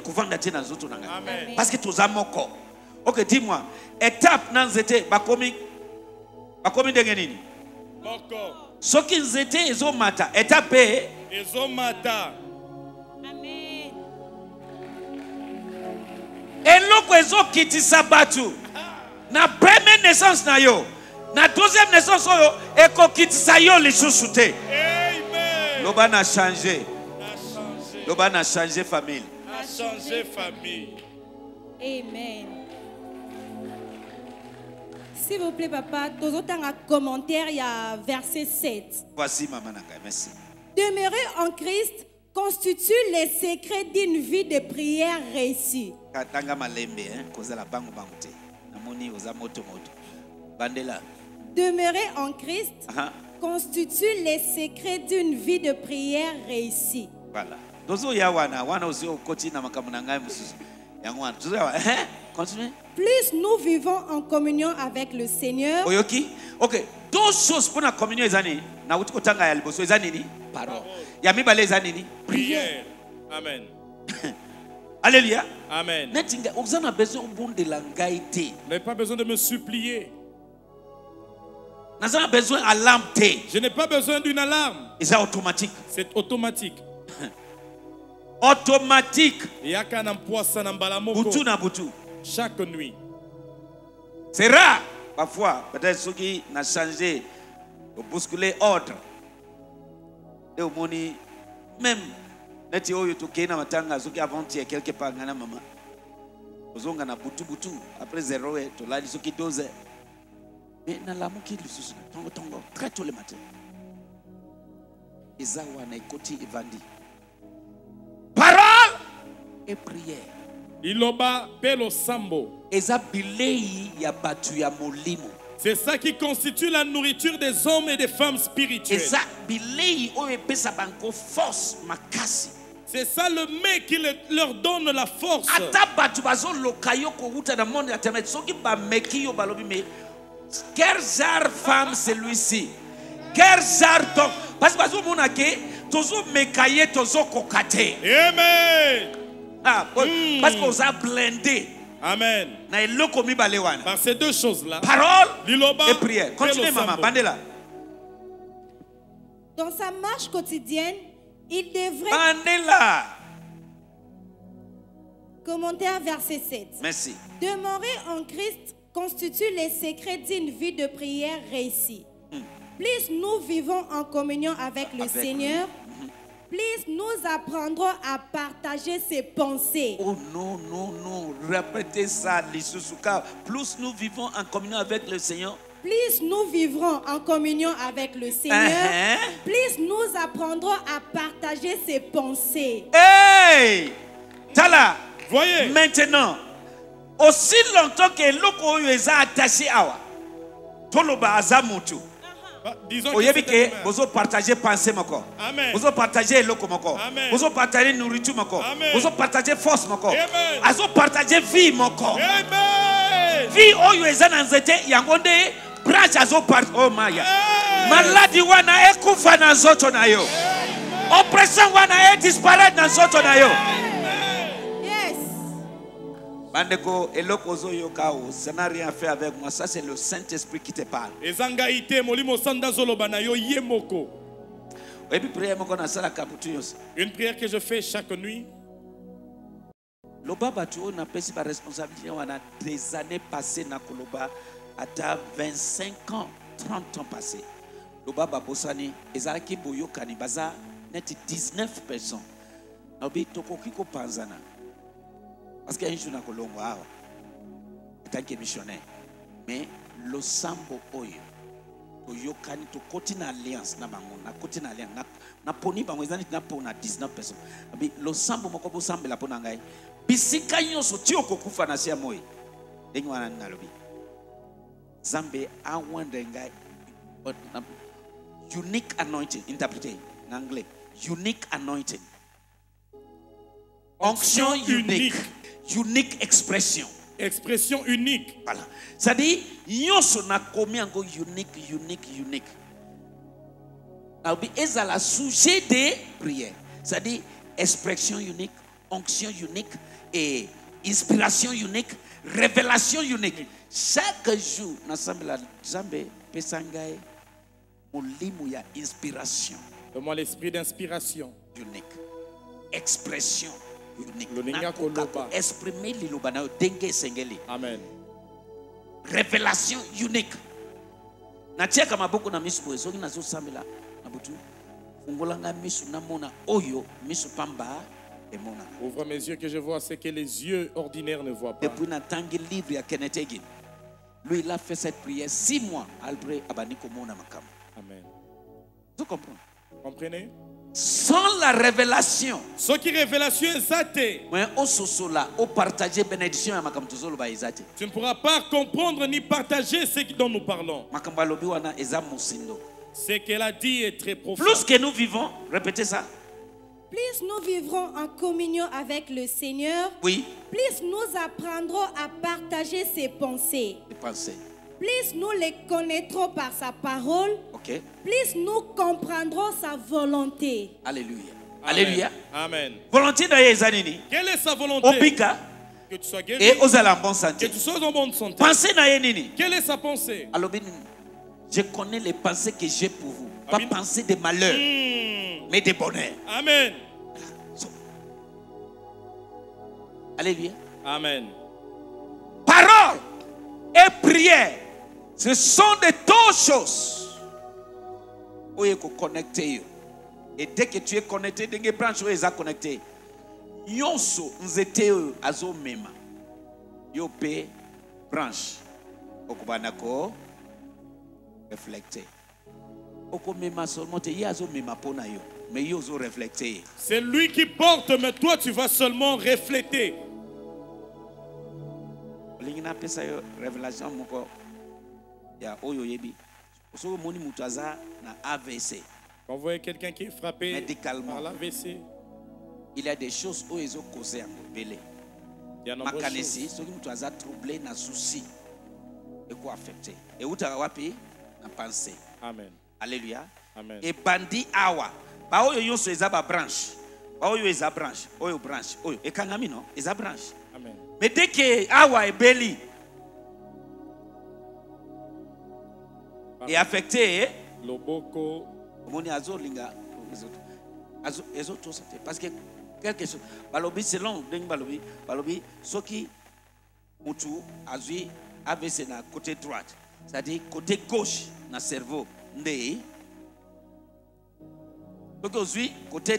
Parce que tu as mon corps. Ok, dis-moi, étape dans l'été, bakomi. Bakomi dengenini. Moko. So ki nzete ezomata, étape ezomata. Amen. Eloko ezokitisa batu. Na première naissance na yo, na deuxième naissance oyo ekokitisa yo lisusu te. Amen. Loba na changer. Na changer. Loba na changer famille. Na changer famille. Amen. S'il vous plaît, papa, tous autant à commentaire, il y a verset sept. Voici, maman, merci. Demeurer en Christ constitue les secrets d'une vie de prière réussie. Demeurer en Christ constitue les secrets d'une vie de prière réussie. Voilà. Continuez. Plus nous vivons en communion avec le Seigneur. Oyoki. Ok. Deux choses pour la communion ezani. Na wuti kotanga ya liboso ezani ni parole. Ya mibale ezani ni prière. Amen. Alléluia. Amen. Netinga ozana besoin bon de langaité. N'ai pas besoin de me supplier. N'azana besoin alarme té. Je n'ai pas besoin d'une alarme. C'est automatique. C'est automatique. Automatique. Yaka na mpoasa na mbalamoko. Butu na butu. Chaque nuit. C'est rare. parfois, peut-être ceux qui n'ont changé, ont bousculé l'ordre. Et au moni, même, neti oyo toke na matanga zoki avant-hier quelque part ngana maman. Ozonga na butu butu après zéro heure to la zoki douze heures. Mais na lamu ki lususu tongo tongo très tôt le matin. Izawa na ikoti evandi. Parole et prière. Iloba pelo sambo. Ezabilei ya batu ya molimo. C'est ça qui constitue la nourriture des hommes et des femmes spirituelles. C'est ça le mets qui le, leur donne la force. Quel genre femme celui-ci? Quel genre d'homme? Parce que mon aké, toujours mécaillé, toujours cocaté. Amen. Ah, parce qu'on s'est blindé. Amen. Par ces deux choses-là, parole et prière. Continuez, maman. Bandela. Dans sa marche quotidienne, il devrait. Bandela. Commenter à verset sept. Merci. Demeurer en Christ constitue les secrets d'une vie de prière réussie. Hmm. Plus nous vivons en communion avec le avec Seigneur, lui. Plus nous apprendrons à partager ses pensées. Oh non, non, non. Répétez ça, les Susuka. Plus nous vivons en communion avec le Seigneur. Plus nous vivrons en communion avec le Seigneur. Uh-huh. Plus nous apprendrons à partager ses pensées. Hey! Tala! Voyez! Maintenant, aussi longtemps que l'oko est attaché à moi, Toloba Azamutu. Bah, disons que que vous partagez pensée encore. Vous partagez l'eau encore. Vous partagez nourriture encore. Vous partagez force encore. Vous partagez vie encore. Vie oh yezan anzete yangonde branch azo part oh maya. Maladi wana ekufa na zoto na yo. Oppression wana e disparaître na zoto na yo. Yes. Bandeko eloko zo yokao, ça n'a rien fait avec moi, ça c'est le Saint-Esprit qui te parle. Une prière que je fais chaque nuit. Loba batuo n'a pas si par responsabilité, on a des années passées na koloba, ata vingt-cinq ans, trente ans passés. Loba babosani, ezalaki boyo kanibaza, net dix-neuf personnes. Nobi toko kiko panzana. Parce qu'un jour na kolongo awa, tant que missionnaire, mais le sambo oyo, oyo kani to continue alliance na bango, na continue alliance na na poni bango ezani na pona dix-neuf personnes. Nobi le sambo moko bo sambe la pona ngai. Bisika nyonso tio kokufa na sia moi ndingi wana nalobi zambe awande ngai unique anointing interprété en anglais unique anointing onction unique unique expression expression unique voilà ça dit nyonso na komi ango unique unique unique albi ezala sujet de prière ça dit expression unique onction unique et inspiration unique, révélation unique. Chaque jour, nous sommes là, Zambé, Pesangaï, Moulimouya, inspiration. Donne-moi l'esprit d'inspiration. Unique. Expression unique. Exprimer l'ilubana, dengue sengeli. Amen. Révélation unique. Natia kama beaucoup na misu poezo, na zo sambe la, na butu. Fungolanga misu na mona oyo, misu pamba. Ouvre mes yeux que je vois ce que les yeux ordinaires ne voient pas. Depuis Nathan livre à Kenneth Hagin, lui il a fait cette prière six mois après Abaniko Mona Makam. Amen. Vous comprenez? Comprenez? Sans la révélation. Ce qui révélation exaté. Mais au sosola, au partager bénédiction à Makam Tozolo ba exaté. Tu ne pourras pas comprendre ni partager ce dont nous parlons. Makam balobi wana ezamusindo. Ce qu'elle a dit est très profond. Plus que nous vivons, répétez ça. Plus nous vivrons en communion avec le Seigneur, oui. Plus nous apprendrons à partager ses pensées. Les pensées. Plus nous les connaîtrons par sa parole, okay. Plus nous comprendrons sa volonté. Alléluia. Amen. Alléluia. Amen. Volonté d'Aïzanini. Quelle est sa volonté? Obika. Que tu sois guéri. Et aux en bonne santé. Que tu sois en bonne santé. Pensée d'Aïzanini. Quelle est sa pensée? Alobini. Je connais les pensées que j'ai pour vous. Amin. Pas pensée de malheur. Mmh. Mais des bonheurs. Amen. Alléluia. Amen. Parole et prière. Ce sont des deux choses où il faut connecter. Et dès que tu es connecté, dès que tu branches, tu es connecté. Yonso, nous étions à zo même. Yopé, branche. Okubanako, réflecter. Okumema seulement, tu es à zo même pour na yo. Mais yo zo réflecter. C'est lui qui porte, mais toi tu vas seulement refléter. Lingina pesa yo révélation moko. Ya oyo yebi. Oso moni mutaza na A V C. Quand vous voyez quelqu'un qui est frappé médicalement par l'A V C, il y a des choses où ils ont causé un belé. Il y a nombreuses choses. Ceux qui nous ont troublé, n'a souci, et quoi affecté. Et où tu as wapi, n'a pensé. Amen. Alléluia. Amen. Et bandit awa. Bah oh yo so ezaba branche. Bah oh yo ezaba branche. Oh yo branche. Oh yo. Et kangami non, ezaba branche. Amen. Mais dès que awa est belé et affecté, loboko. Parce que quelque chose, balobi selon deng balobi, balobi ceux qui mutu azui A V C na côté droite, c'est-à-dire côté gauche na cerveau ndei. Donc azui côté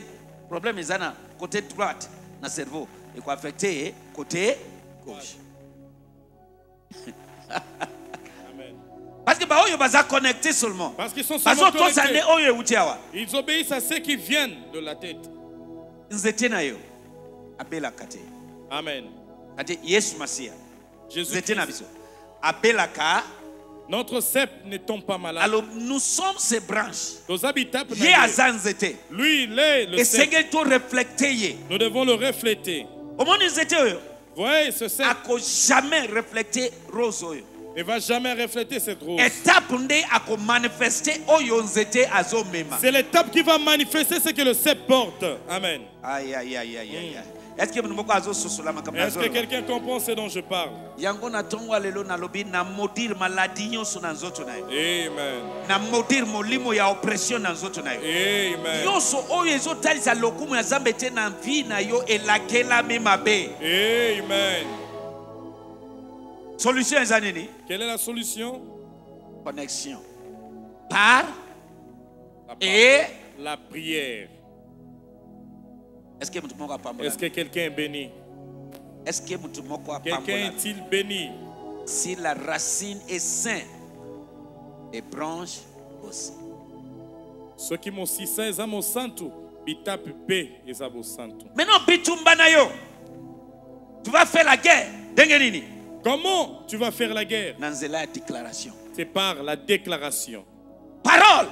problème ezana côté droite na cerveau et quoi affecté côté gauche. Parce que bah, ils connectés seulement. Parce qu'ils sont seulement connectés. Ils obéissent à ceux qui viennent de la tête. Amen. Jésus-Christ. Notre cep n'est-on pas malade? Alors nous sommes ces branches. Nos habitats. Lui, il est le cep. Nous devons le refléter. Voyez ce cep. Il ne faut jamais refléter rose. Ne va jamais refléter cette rose. C'est l'étape qui va manifester ce que le cep porte. Amen. Aïe, aïe, aïe, aïe. Mm. Est-ce que quelqu'un comprend ce dont je parle? Amen. Amen. Solution, Zanini. Quelle est la solution? Connexion. Par et la prière. Est-ce que Est-ce que quelqu'un est béni? Est-ce que quelqu'un est-il béni? Si la racine est saine, les branches aussi. Ceux qui m'ont si sains, ils m'ont santo. Bitap B, ils m'ont santo. Maintenant, Bitumbanayo, tu vas faire la guerre. Dengenini. Comment tu vas faire la guerre? C'est par la déclaration. Parole.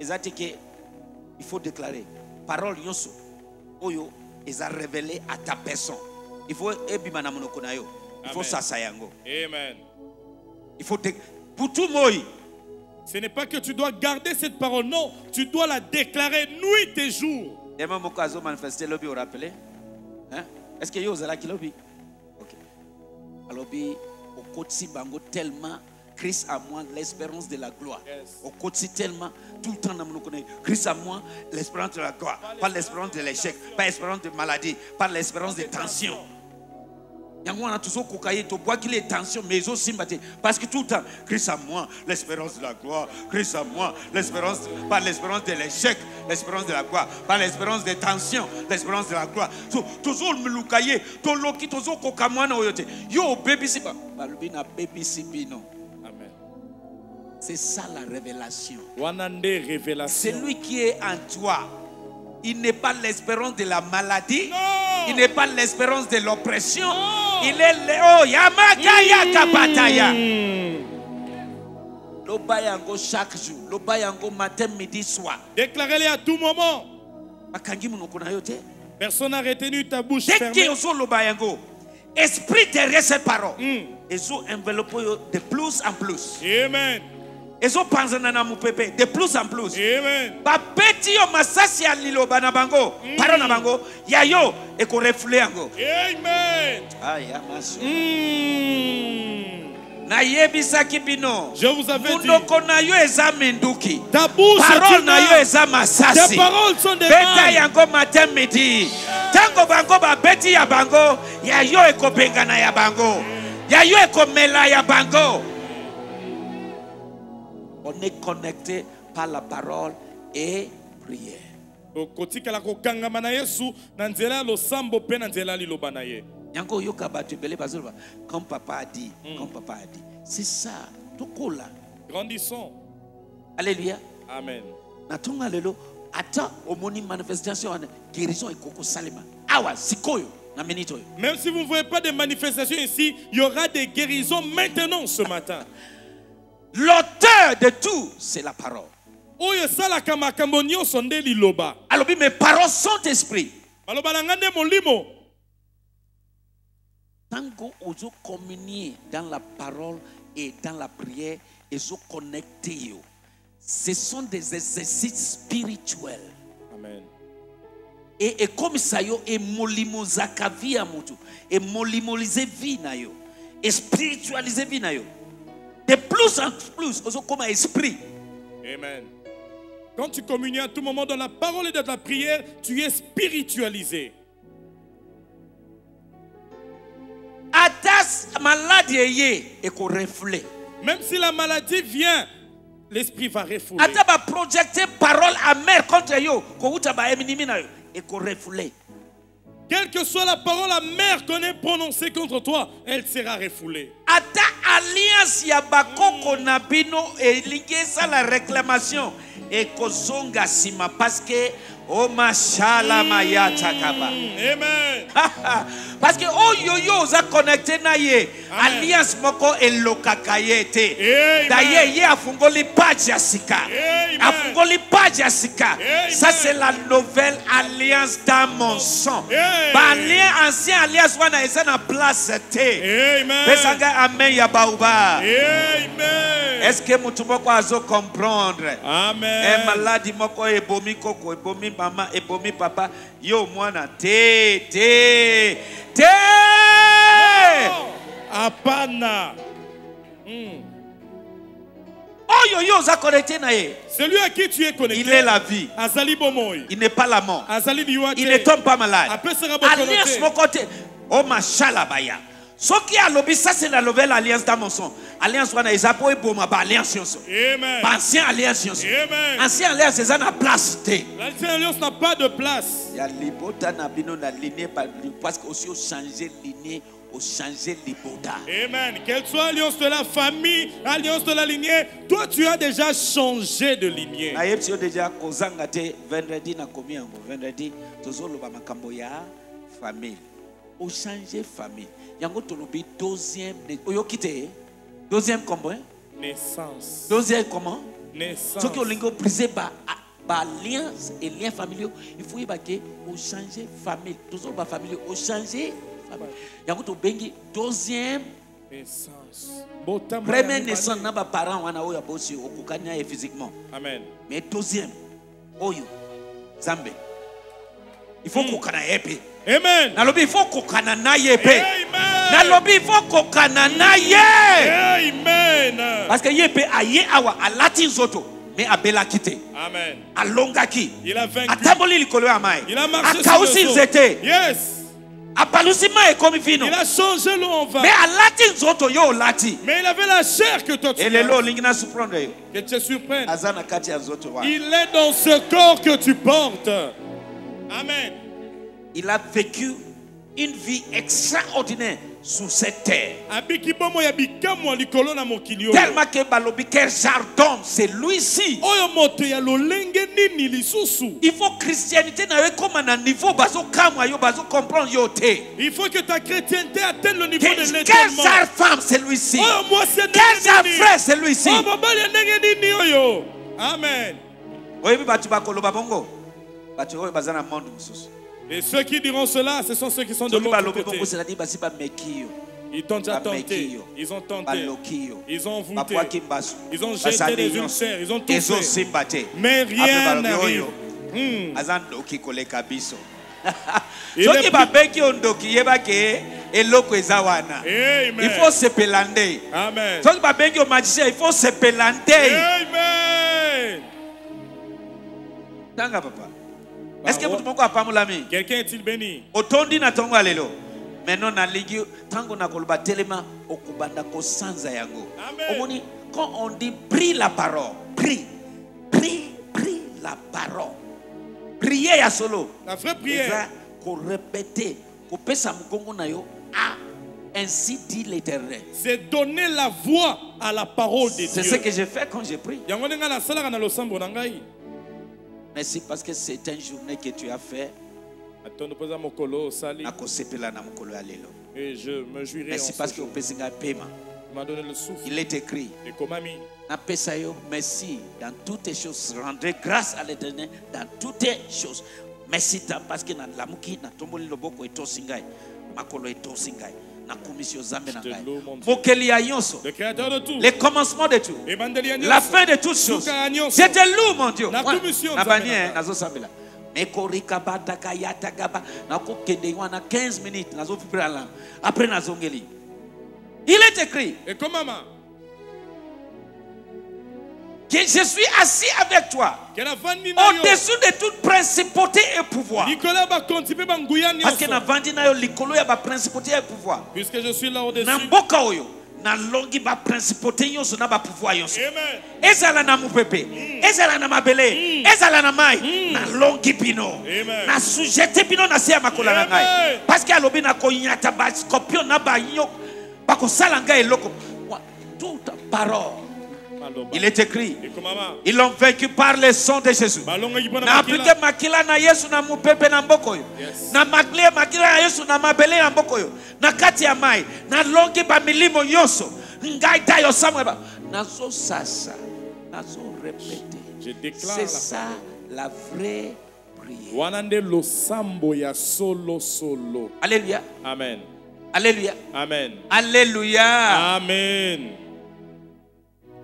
Il faut déclarer. Parole yoso. Oyo, ils ont révélé à ta personne. Il faut Il faut ça sayango. Amen. Il faut moi. Ce n'est pas que tu dois garder cette parole, non, tu dois la déclarer nuit et jour. Manifester lobby au rappelé. Est-ce que yo zala ki lobby? Alors, au côté bango tellement Christ à moi l'espérance de la gloire. Au côté tellement tout le temps nous nous connaissons Christ à moi l'espérance de la gloire, pas l'espérance de l'échec, pas l'espérance de maladie, pas l'espérance de tension. Yango on a toujours cocaïne, tu bois qu'il est tension mais aussi maté parce que tout le temps Christ à moi l'espérance de la gloire, Christ à moi l'espérance, pas l'espérance de l'échec, l'espérance de la gloire, pas l'espérance des tensions, l'espérance de la gloire. Toujours me loucailler, ton loki toujours coca moi na oyote. Yo baby si ba, baby na baby si bino. Amen. C'est ça la révélation. Wanande révélation. Celui qui est en toi, il n'est pas l'espérance de la maladie, non. Il n'est pas l'espérance de l'oppression. Il est le oh Yamagaya Kapataya. Le bayango chaque jour, le bayango matin, midi, soir. Déclarez-les à tout moment. Personne n'a retenu ta bouche fermée. Dès que le bayango, esprit derrière ses paroles, ils ont enveloppé de plus en plus. Amen. Ils ont pensé à mon pépé de plus en plus. Amen. Ba petit yo masasi alilo banabango, parona bango, yayo et qu'on reflète ango. Amen. Aïe amasu. Na yebisa kibino. Je vous avais dit. Munoko na yo ezamenduki. Ta bouche parole na yo ezamasasi. Tes paroles sont des mains. Beta yango matin midi. Tango bango ba beti ya bango, yayo ekopengana ya bango. Yayo ekomela ya bango. On est connecté par la parole et prière. Comme papa a dit, mm. comme papa a dit, c'est ça, tout cool. Grandissons. Alléluia. Amen. Attends au moni manifestation guérison et coco salima. Awa sikoyo na menitoyo. Même si vous ne voyez pas de manifestation ici, il y aura des guérisons maintenant ce matin. L'auteur de tout, c'est la parole. Alors mes paroles sont esprit. Tant que vous communiez dans la parole et dans la prière et vous connectez, ce sont des exercices spirituels. Amen. Et, et comme ça, yo, et molimozaka via mutu, et molimolize vina yo, et spiritualiser vina yo. De plus en plus, oso comme esprit. Amen. Quand tu communies à tout moment dans la parole et dans la prière, tu es spiritualisé. Atas maladie ye et qu'on reflète. Même si la maladie vient, l'esprit va refouler. Ataba projecter parole amère contre yo, et qu'on refoulé. Quelle que soit la parole amère qu'on ait prononcée contre toi, elle sera refoulée. Ata alliance yabako konabino et lié ça la réclamation et kozonga sima parce que oh mashallah maya takaba. Amen. Parce que oh yo yo za connecté na ye alliance moko elokakayete. Daye ye afungoli page ya sika. Afungoli page ya sika. Ça c'est la nouvelle alliance dans mon sang. Ba lien ancien alliance wana eza na place te. Amen. Pesanga amen ya bauba. Amen. Est-ce que mutu moko azo comprendre? Amen. E maladi moko ebomi koko ebomi mama ebomi papa yo mwana te te. Apana. Mm. Oh yo yo za connecté na ye. Celui à qui tu es connecté. Il est la vie. Azali bomoi. Il n'est pas la mort. Azali biwate. Il ne tombe pas malade. Alliance mon côté. Oh machala baya. Ce qui a lobby, ça c'est la nouvelle alliance dans mon sang. Alliance wana ezapo eboma ba alliance yonso. Amen. Ancien alliance yonso. Amen. Ancien alliance eza na place te. L'ancien alliance n'a pas de place. Ya libota na bino na lignée parce que aussi au changer lignée, au changer libota. Amen. Quelle soit alliance de la famille, alliance de la lignée, toi tu as déjà changé de lignée. Na yepsi déjà kozanga te vendredi na komi ango vendredi tozoloba makambo ya famille. Au changer famille. Yango tolobi deuxième oyo kite. Deuxième comment? Naissance. Deuxième comment? Naissance. Ceux qui ont lingo brisé par alliance et liens familiaux, il faut y baquer au changer famille. Tous les familles au changer famille. Yango to bengi deuxième naissance. Première naissance n'a pas parents wana oya bosi okukanya et physiquement. Amen. Mais deuxième oyo Zambé. Il faut qu'on canaille. Amen. Nalobi il faut qu'on canaille. Amen. Nalobi il faut qu'on canaille. Amen. Parce que yépe aye awa alati zoto mais abela kité. Amen. Alongaki. Il a vaincu. Ataboli likolo amai. Il a marché sur le dos. Yes. Il a changé l'eau en vain. Mais il avait la chair que toi tu as. Que tu te surprennes. Il est dans ce corps que tu portes. Amen. Il a vécu une vie extraordinaire sur cette terre. Tellement que Balobi Jardin, c'est lui-ci. Il faut christianité comme un niveau bazo kamwayo bazo comprendre yoté. Il faut que ta chrétienté atteigne le niveau de l'éternel. Quelle femme c'est lui-ci. Quelle frère c'est lui-ci. Amen. Et ceux qui diront cela, ce sont ceux qui sont de l'autre côté. Ils t'ont déjà tenté, ils ont tenté, ils ont voûté, ils ont jeté les ulcères, ils ont tout fait. Mais rien n'arrive. Il faut se pélander. Amen. Il faut se pélander. Amen. Tanga papa. Est-ce que vous pouvez pas me l'amener? Quelqu'un est-il béni? Autondi na tongo alelo. Maintenant na ligi tango na kolba telema okubanda ko sanza yango. Omoni Quand on dit prie la parole, prie, prie, prie la parole. Priez à solo. La vraie prière. Qu'on répète, qu'on pèse à Moukongonayo. Ah, ainsi dit l'Éternel. C'est donner la voix à la parole de Dieu. C'est ce que j'ai fait quand j'ai pris. Merci parce que c'est une journée que tu as fait. Et je me jouirai. Merci parce que m'a donné le souffle. Il est écrit. Et comme ami. Merci dans toutes les choses. Rendez grâce à l'Éternel dans toutes les choses. Merci parce que dans l'amour qui n'a tombé le boko et tosingai. Makolo et tosingai. Na commission zamenangai. Le créateur de tout. Le commencement de tout. La fin de toutes choses. C'est de l'eau mon Dieu. La commission zamenangai. quinze minutes. Après nazongeli. Il est écrit et comme maman, que je suis assis avec toi au-dessus de toute principauté et pouvoir. Parce que na vandina yo likolo ya ba principauté et pouvoir. Puisque je suis là au-dessus. Na mboka oyo na longi ba principauté yo na ba pouvoir yo. Amen. Ezala na mupepe, ezala na mabele, ezala na mai, na longi bino. Na sujete bino na se makola na ngai. Parce que alobi na ko nyata ba scorpion na ba yo. Toute parole. Il est écrit. Ils l'ont vaincu par le sang de Jésus. Je déclare. C'est ça la vraie prière. Alléluia. Amen. Alléluia. Amen. Alléluia. Amen.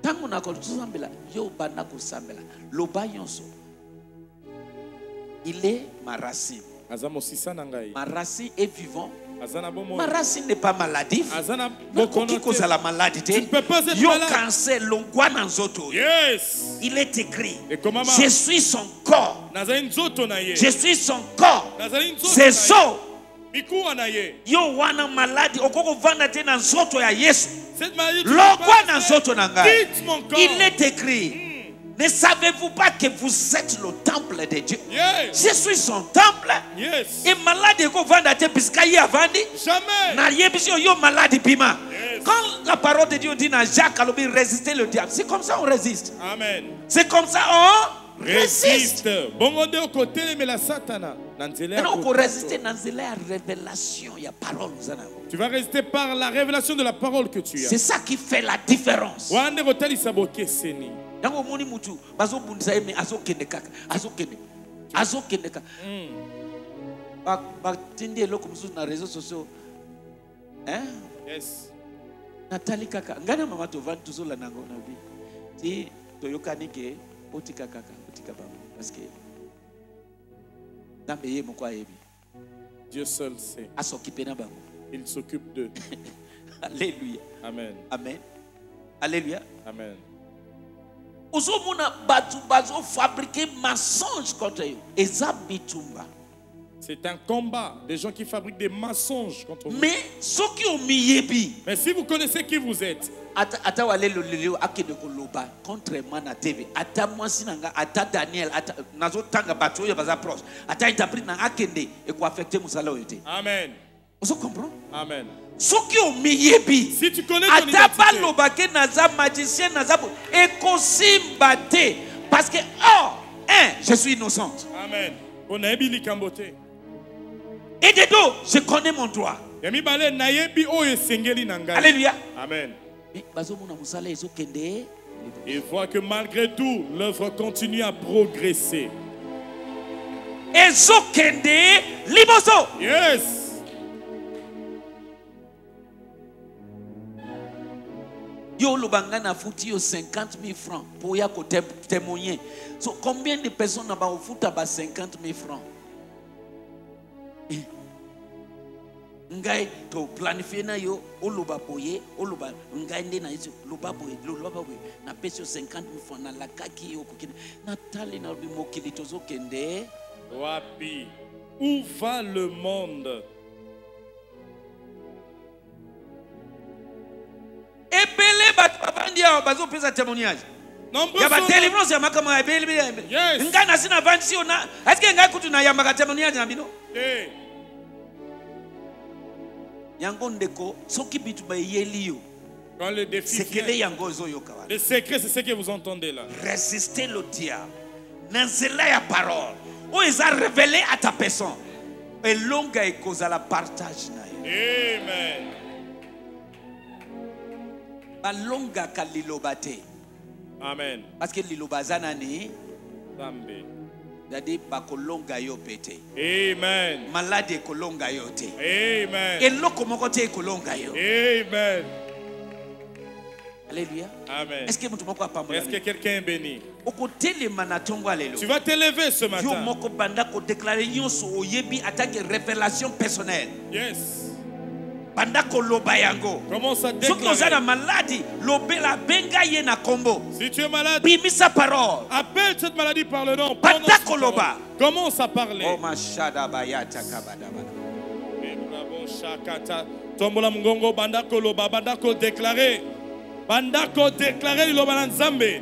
Tant qu'on a il est ma racine. Ma racine est vivante. Ma racine n'est pas maladive. Tu ne peux pas être malade. Yes. Il est écrit. Je suis son corps. Je suis son corps. C'est son. Yo wana maladi okoko vanda tena nzoto ya Yesu. Lokwa na nzoto na ngai. Il est écrit. Ne savez-vous pas que vous êtes le temple de Dieu? Yes. Je suis son temple. Yes. Et malade okoko vanda te piskaye avandi. Jamais. Na yebisio yo malade pima. Yes. Quand la parole de Dieu dit na Jacques alobi résister le diable. C'est comme ça on résiste. Amen. C'est comme ça on résiste. Bon, on est au côté mais la Satana. Tu vas résister par la révélation de la parole que tu as. C'est ça qui fait la différence. Parce que Dieu seul sait. Il s'occupe d'eux. Alléluia. Amen. Amen. Alléluia. Amen. C'est un combat des gens qui fabriquent des mensonges contre vous. Mais ceux qui ont mis Mais si vous connaissez qui vous êtes. Contrairement à David, ata Mwasinanga, ata Daniel, ata Nazo Tanga Bato Yabaza Proche, ata Itabri na Akende et quoi affecter Mousalaoïté. Amen. Vous comprenez? Amen. Ceux qui ont mis Yebi, si tu connais ton identité, ata Balobake Naza magicien Naza et Kosimbate, parce que oh, un, je suis innocente. Amen. On a Yebi Likambote. Et de dos, je connais mon droit. Yemi Balé na Yebi O et Sengeli Nanga. Alléluia. Amen. Il voit que malgré tout, l'œuvre continue à progresser. Yes. Yo lobangana futi yo cinquante mille francs pour ya ko témoigner. So combien de personnes n'a pas foutu à cinquante mille francs? Ngai to planifier na yo oloba boye oloba ngai nde na isu loba boye loba boye na peso cinquante mille francs na lakaki yo kokina na tali na bimokili tozo kende wapi où va le monde ebele bat papa Nombre ya deliverance ya makama ebelebe ya ebelebe. Yes. Ngana sina vansi ona. Asike ngakutu na ya makatemonia ya bino. Eh. Yango ndeko soki bitu ba yeliyo. Quand le défi vient, le secret c'est ce que vous entendez là. Résister le diable. N'ensela ya parole. O isa révélé à ta personne. Et longa e cause à la partage na. Amen. Ba longa kalilobate. Amen. Parce que l'ilobazana ni Zambe. Dadi bakolonga yo pete. Amen. Malade kolonga yo te. Amen. Eloko mokote kolonga yo. Amen. Alléluia. Amen. Est-ce que mon tomoko apambola? Est-ce que quelqu'un est béni? Tu vas t'élever ce matin. Yo moko banda ko déclarer nyonso oyebi attaque révélation personnelle. Yes. Commence à déclarer. Si tu es malade, appelle cette maladie par le nom. Commence à parler. Tombola mgongo bandako loba bandako déclarer. Bandako déclarer loba nzambe.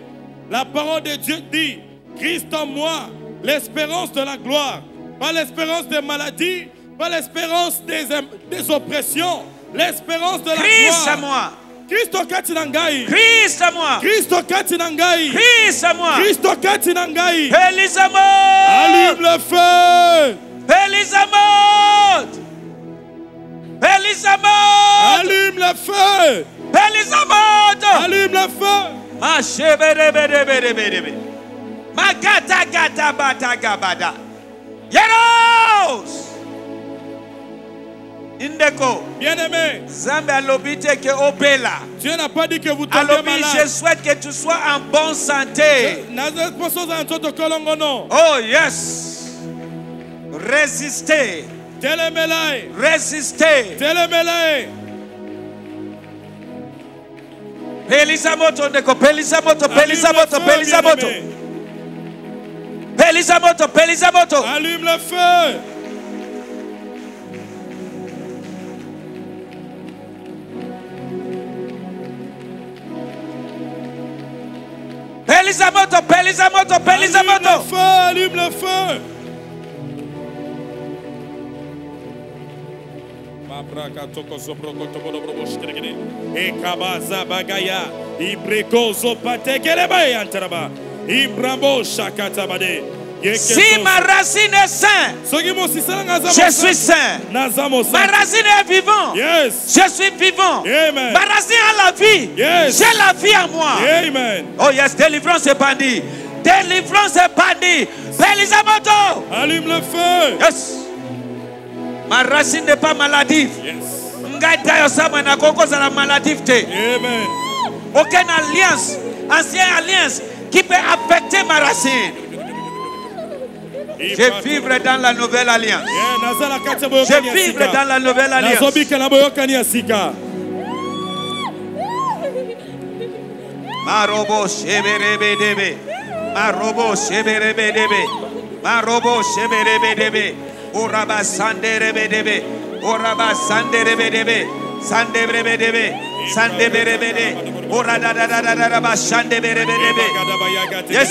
La parole de Dieu dit, Christ en moi, l'espérance de la gloire, pas l'espérance des maladies, pas l'espérance des, des oppressions, l'espérance de la Christ gloire. À moi. Christ Katinangai. Christ à moi. Christ Katinangai. Christ à moi. Christ Katinangai. Elisabeth. Allume le feu. Elisabeth. Elisabeth. Allume le feu. Elisabeth. Allume le feu. Ma chevere bere bere bere. Ma gata gata bata gabada. Yeros. Bien-aimé, Dieu n'a pas dit que vous tombez malade. Je souhaite que tu sois en bonne santé. Oh yes. Résistez. Résistez. Pelisamoto, Ndeko, Pelisamoto, Pelisamoto, Pelisamoto. Pelisamoto, Pelisamoto. Allume le feu. Pelisamoto, Pelisamoto, Pelisamoto. Allume le feu, allume le feu. Mabraka toko sobroko toko dobrobo shkirigini. Ekabaza bagaya. Ibreko zopate kelebay antaraba. Ibrabo shakatabade. Si ma racine est sainte, je suis saint. Ma racine est vivante, yes. Je suis vivant. Amen. Ma racine a la vie, yes. J'ai la vie en moi. Amen. Oh yes, délivrance est bandit. Délivrance est bandit. Pélisamoto, allume le feu. Yes. Ma racine n'est pas maladive. Yes. Amen. Aucune alliance, ancienne alliance qui peut affecter ma racine. Je vivrai dans la nouvelle alliance. Je vivrai dans la nouvelle alliance. Ma robo cheberebe debe. Ma robo cheberebe debe. Ma robo cheberebe debe. Oraba sanderebe debe. Oraba sanderebe debe. Sanderebe debe. Sanderebe debe. Orada da da da da ba sanderebe debe. Yes.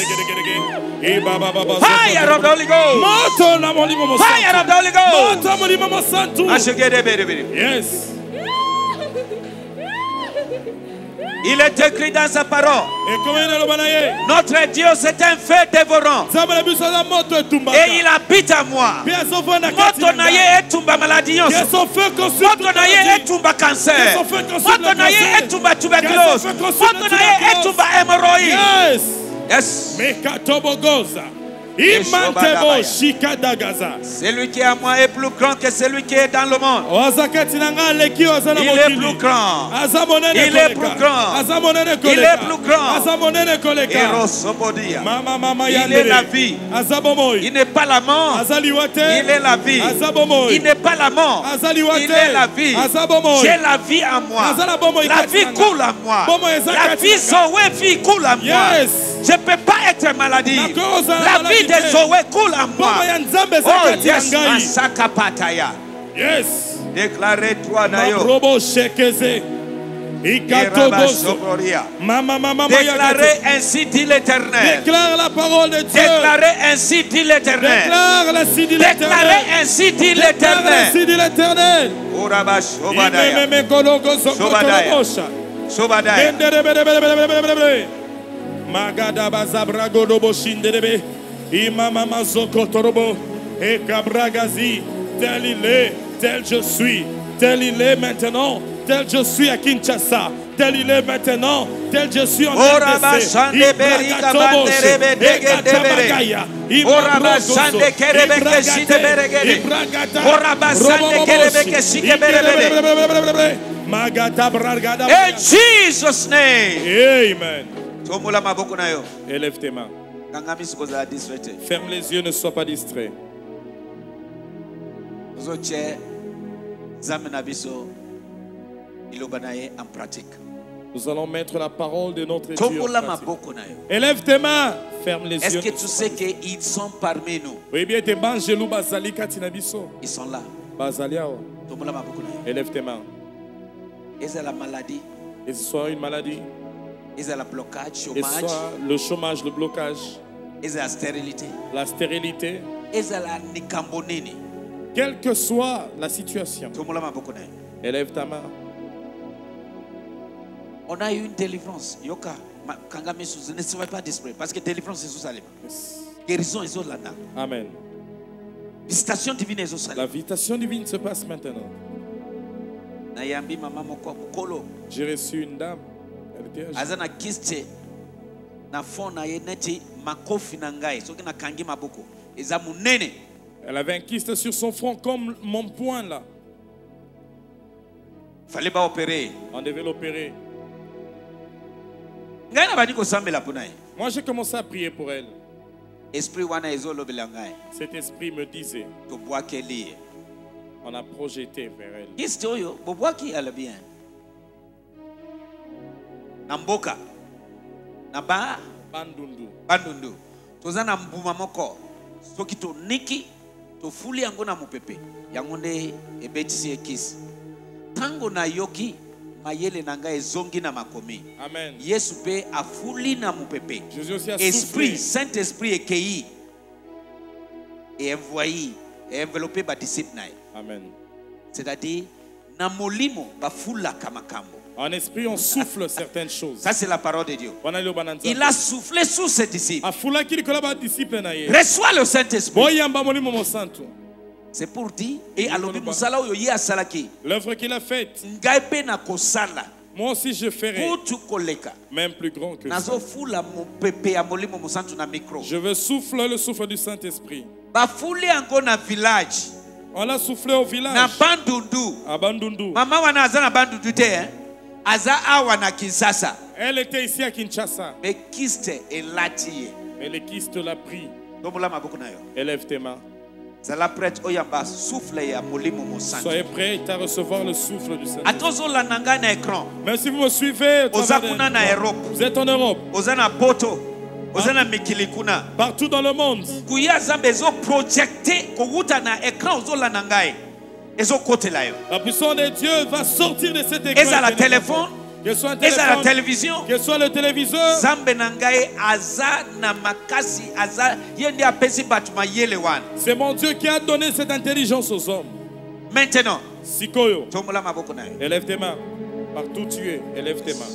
Fire of the Holy Ghost. Fire of the Holy Ghost. Yes. Il est écrit dans sa parole. Notre Dieu c'est un feu dévorant. Et il habite à moi. Moto na ye etumba maladie yonso. Moto na ye etumba cancer. Moto na ye etumba tuberculose. Moto na ye etumba hémorroïde. Yes. Celui qui est à moi est plus grand que celui qui est dans le monde. Il est plus grand. Il est plus grand. Il est plus grand. Il est la vie. Il n'est pas la mort. Il est la vie. Il n'est pas la mort. Il est la vie. J'ai la vie en moi. La vie coule en moi. La vie Zoé coule en moi. Je ne peux pas être maladie. La vie de Zoé coule en moi. Oh yes, Masaka Pataya. Yes. Déclarez-toi, Nayo. Déclarez ainsi dit l'Éternel. Déclare la parole de Dieu. Déclarez ainsi dit l'Éternel. Déclare ainsi dit l'Éternel. Déclarez ainsi dit l'Éternel. Tel il est, tel je suis, tel il est maintenant, tel je suis à Kinshasa, tel il est maintenant, tel je suis en R D C. Orabassan de Kerebeke si de Beregere. Orabassan de Kerebeke si de Beregere. Magata Bragada. In Jesus' name. Amen. Élève tes mains. Ferme les yeux, ne sois pas distrait. Nous allons mettre la parole de notre Dieu en pratique. Élève tes mains. Ferme les yeux. Est-ce que tu sais qu'ils sont parmi nous? Ils sont là. Élève tes mains. Et c'est la maladie. Et ce soit une maladie. Et c'est le blocage, le chômage, le blocage. Et c'est la stérilité. La stérilité. Et c'est la nikambonini. Quelle que soit la situation, élève ta main. On a eu une délivrance. Yoka, ne soyez pas désespérés parce que délivrance est sous Salem. Guérison est sous là-dedans. Amen. Visitation divine est sous Salem. La visitation divine se passe maintenant. J'ai reçu une dame. Azana kiste na fond na yeneti makofi nangai. Soki na kangi maboko. Ezamunene. Elle avait un kyste sur son front comme mon poing là. Fallait pas opérer. On devait l'opérer. Moi j'ai commencé à prier pour elle. Cet esprit me disait. On a projeté vers elle. Namboka, Naba, Bandundu, Bandundu. Tozana mbuma moko. Soki to niki to fuli yango na mupepe yangonde ebetisi ekisi tango na yoki mayele nanga ezongi na makomi. Amen. Yesu pe afuli na mupepe. Esprit Saint Esprit ekei et envoyé et enveloppé ba disciple naye. Amen. C'est-à-dire na molimo ba fula kamakambo. En esprit, on souffle certaines choses. Ça, c'est la parole de Dieu. Il a soufflé sur ses disciples. Reçois le Saint-Esprit. C'est pour dire, et l'œuvre qu'il a faite, moi aussi je ferai, même plus grand que ça. Je veux souffler le souffle du Saint-Esprit. On l'a soufflé au village. Na Bandundu. À Bandundu. Maman wana azana Bandundu te, hein? Aza awana Kinshasa. Elle était ici à Kinshasa. Mais kiste elati. Mais le kiste l'a pris. Élève tes mains. Soyez prêts à recevoir le souffle du Saint-Esprit. Mais si vous me suivez, vous êtes en Europe. Ozana Poto. Partout dans le monde, la puissance de Dieu va sortir de cet écran. Et à la téléphone, que soit la télévision, que soit le téléviseur, c'est mon Dieu qui a donné cette intelligence aux hommes. Maintenant, Sikoyo, élève tes mains. Partout tu es, élève tes mains.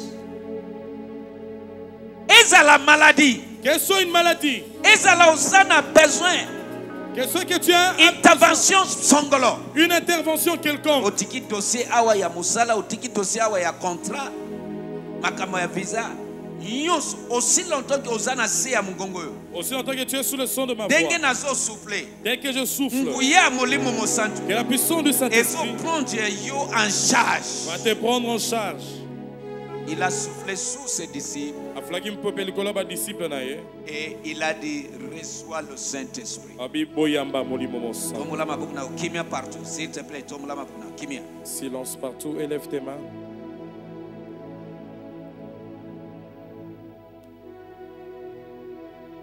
Et à la maladie. Quelle soit une maladie. Et à la osana besoin. Quelle soit que tu as intervention sangolo. Une intervention quelconque. Otiki dossier awa ya musala, otiki dossier awa ya contrat, makama ya visa. Yos aussi longtemps que osana se ya mungongo yo. Aussi longtemps que tu es sous le son de ma voix. Dès que nazo souffler. Dès que je souffle. Nguya molimo mosantu. Que la puissance du Saint-Esprit. Et prendre yo en charge. Va te prendre en charge. Il a soufflé sous ses disciples. Et il a dit, reçois le Saint-Esprit. S'il te plaît, silence partout, élève tes mains.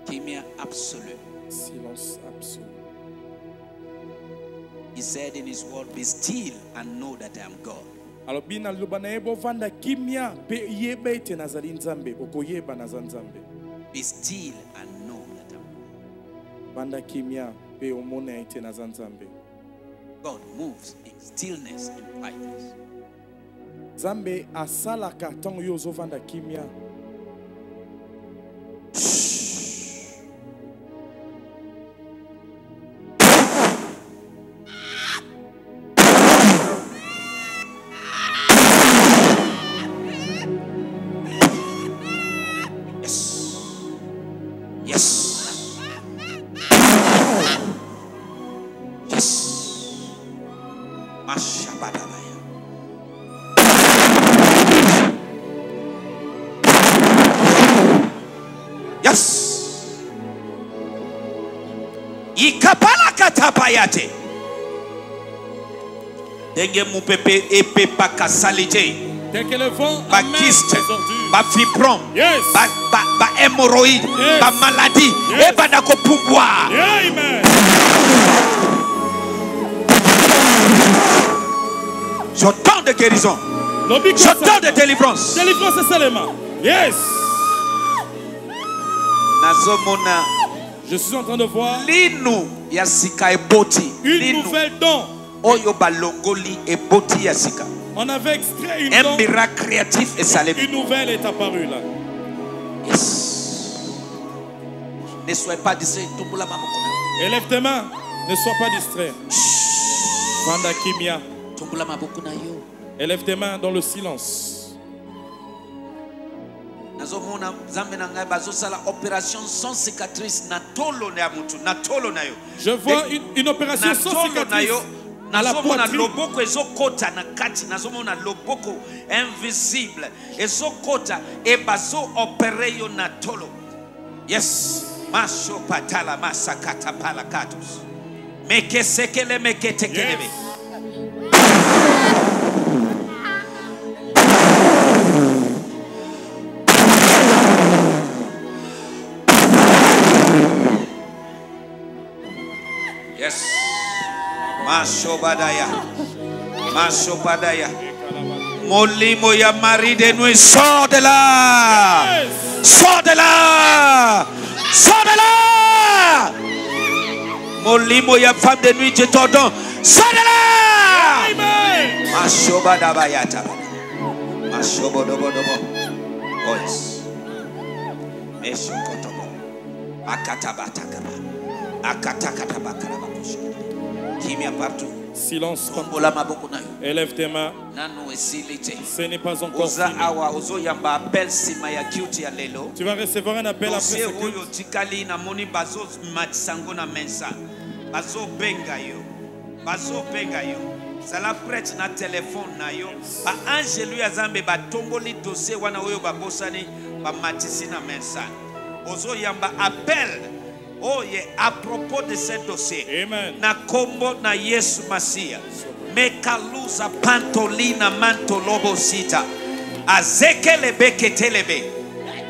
Kimia absolu. Silence absolu. He said in his word, be still and know that I am God. Alors bina lobana ebo vanda kimia pe yebe te nazali nzambe okoyeba na nzambe. Be still and know that I'm. Vanda kimia pe omona ite na nzambe. God moves in stillness and quietness. Nzambe asala katon yozo vanda kimia. Dès que le vent amène les ordures, ba fibrom, ba ba ba hémorroïde, ba maladie, et ba nako pouvoir. J'entends de guérison. J'entends de délivrance. Délivrance seulement. Yes. Nazomona. Je suis en train de voir Lino Yasika Eboti. Une nouvelle don. On avait extrait une un miracle créatif et salé. Une nouvelle est apparue là. Yes. Ne sois pas distrait. Élève tes mains. Ne sois pas distrait. Vanda Kimia. Élève tes mains dans le silence. Je vois une, une opération sans cicatrice. À la invisible. Yes. Macho patala masakata palakatos. Meke sekele meke tekeleme. Yes. Mashobadaya, Mashobadaya, Molimo ya mari de nous, sors de là, sors de là, sors de là. Molimo ya femme de nuit, je t'ordonne, sors de là. Mashobadabayata, Mashobodobodobo, Ois, Meshukotobo, Akatabatakaba, Akatakatabakarabakosha. Silence. Élève tes mains. Ce n'est pas encore fini. Tu vas recevoir un appel après ce. Ça la prête na téléphone na yo ba ange lui azambe ba tongoli dossier wana oyo ba bosani ba matisi na mensa ozo yamba appel. Oh yeah, à propos de ce dossier, na kombo na Yesu Masia, mekaluza pantolina mantolobo sita, azekelebe ketelebe,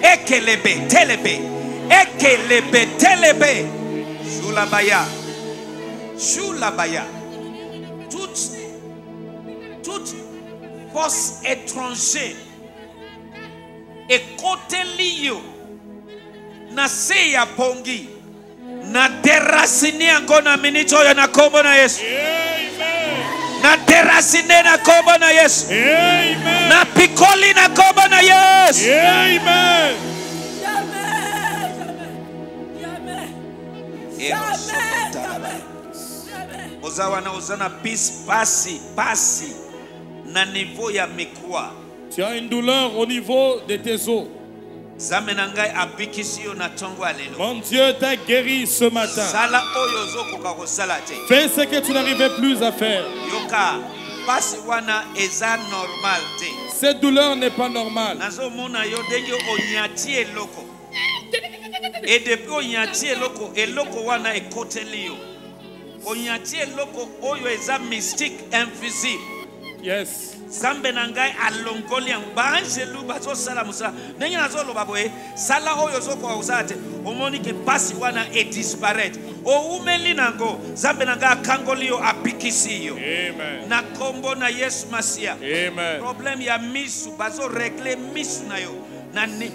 ekelebe telebe, ekelebe telebe, shulabaya, shulabaya, toute, toute force étrangère, et kotelio, na seya pongi. Na derasine angona minito ya na kombo na Yesu. Na derasine na kombo na Yesu. Na pikoli na kombo na Yesu. Amen. Jamais, jamais, jamais. Ozawa na uzana peace passi, passi. Na niveau ya mikwa. Tu as une douleur au niveau de tes os. Mon Dieu t'a guéri ce matin. Fais ce que tu n'arrivais plus à faire. Cette douleur n'est pas normale. Et depuis mystique invisible. Yes. Sala oyo zoko ausate omoni ke pasi wana et disparaître. O umeli nango zambe nanga kangolio apikisiyo. Amen. Na kombo na Yesu Masia. Amen. Problem ya misu bazo régler misu na yo. Na ni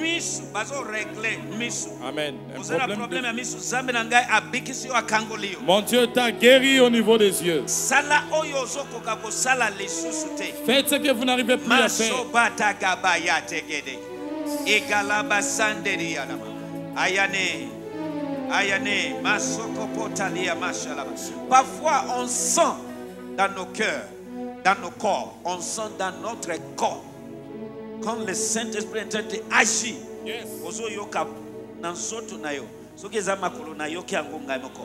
misu bazo régler misu. Amen. Vous avez un problème à misu zambe nanga apikisiyo akangolio. Mon Dieu t'a guéri au niveau des yeux. Sala oyo zoko kako sala lesusute. Faites ce que vous n'arrivez plus à faire. Masobata gabaya tegede. Egalaba sanderi alama. Ayane. Ayane, masoko potalia mashalaba. Parfois, on sent dans nos cœurs, dans nos corps, on sent dans notre corps. Quand le Saint-Esprit est en train d'agir, ozo yoka dans soto na yo. Soki zama kolona yo ki angonga moko.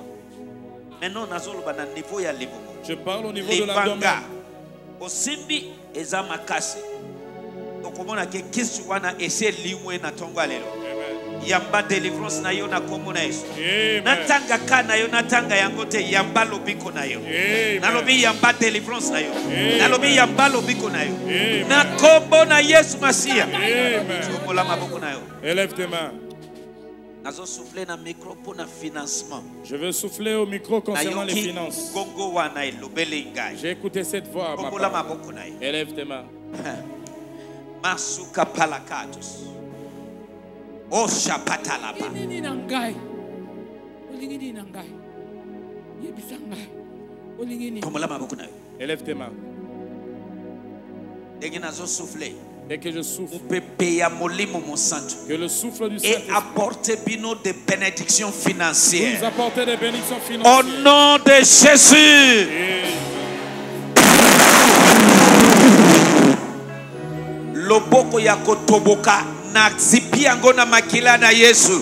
Maintenant, nazolo bana niveau ya liboko. Je parle au niveau de l'abdomen. Osimbi ezama kase. Donc on a que kisu wana ese liwe na tongo alelo. Yamba délivrance na yo na komo na Yesu. Na tanga ka na yo na tanga yangote yamba lobiko na yo. Na lobi yamba délivrance na yo. Na lobi yamba lobiko na yo. Na kombo na Yesu Masia. Komola maboko na yo. Élève tes mains. Nazo souffler na micro pour na financement. Je veux souffler au micro concernant les finances. Gongo wana elobele ngai. J'ai écouté cette voix. Komola maboko na yo. Élève tes mains. Masuka palakatos. Oh shapatalaba. Nini nangai? Olingini nangai. Yebisanga. Olingini. Komola maboko na yo. Élève tes mains. Dès que nazo souffle. Dès que je souffle. Que le souffle du Saint-Esprit. Et apportez bino des bénédictions financières. Nous apportez des bénédictions financières. Au nom de Jésus. Loboko ya kotoboka. Na zipiango na makila na Yesu.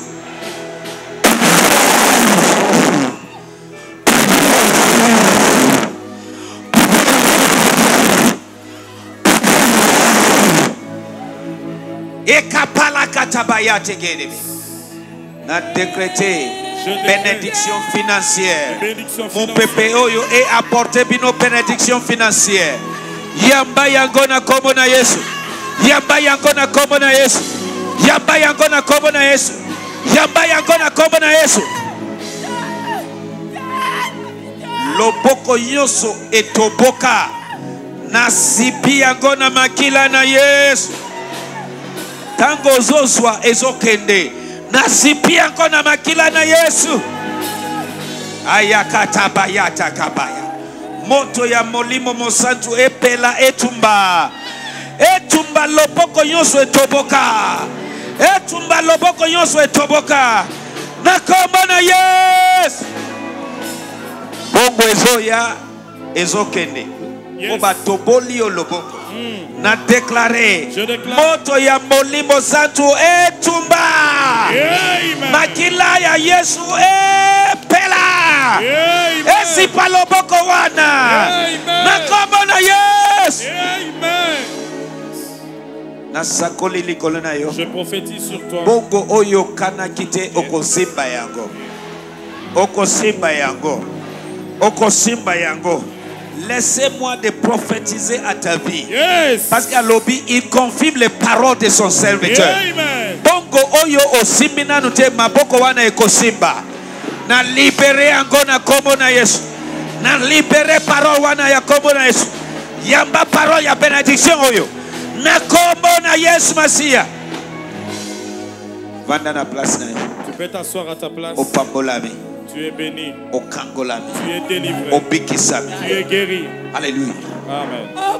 Ekapala katabaya tegerebe. Na décrété bénédiction financière. Mon pépé oyo et apporté bino bénédiction financière. Yamba yango na komo na Yesu. Yamba yango na komo na Yesu. Yamba yango na kombo na Yesu. Yamba yango na kombo na Yesu. Loboko yoso etoboka na sipi yango na makila na Yesu. Tango zozwa ezokende na sipi yango na makila na Yesu. Ayakata bayata kabaya. Moto ya molimo mosantu epela etumba. Etumba loboko yoso etoboka. Etumba loboko nyonso etoboka na kombo na Yesu. Bongo ezoya ezokende oba toboli oloboko na déclarer moto ya molimo santu etumba makila ya Yesu epela esipa loboko wana na kombo na Yesu. Amen. Je prophétise sur toi. Bongo oyo kana kite okosimba yango. Okosimba yango. Okosimba yango. Laissez-moi de prophétiser à ta vie. Yes. Parce qu'à l'obi, il confirme les paroles de son serviteur. Amen. Bongo oyo osimina nute maboko wana ekosimba. Na libéré yango na kombo na Yesu. Na libéré parole wana ya kombo na Yesu. Yamba parole ya bénédiction oyo. Na kombo na Yesu Masia. Vanda na place na. Tu peux t'asseoir à ta place. Au Pambolami. Tu es béni. Au Kangolami. Tu es délivré. Au Bikisami. Tu es guéri. Alléluia. Amen. Hein?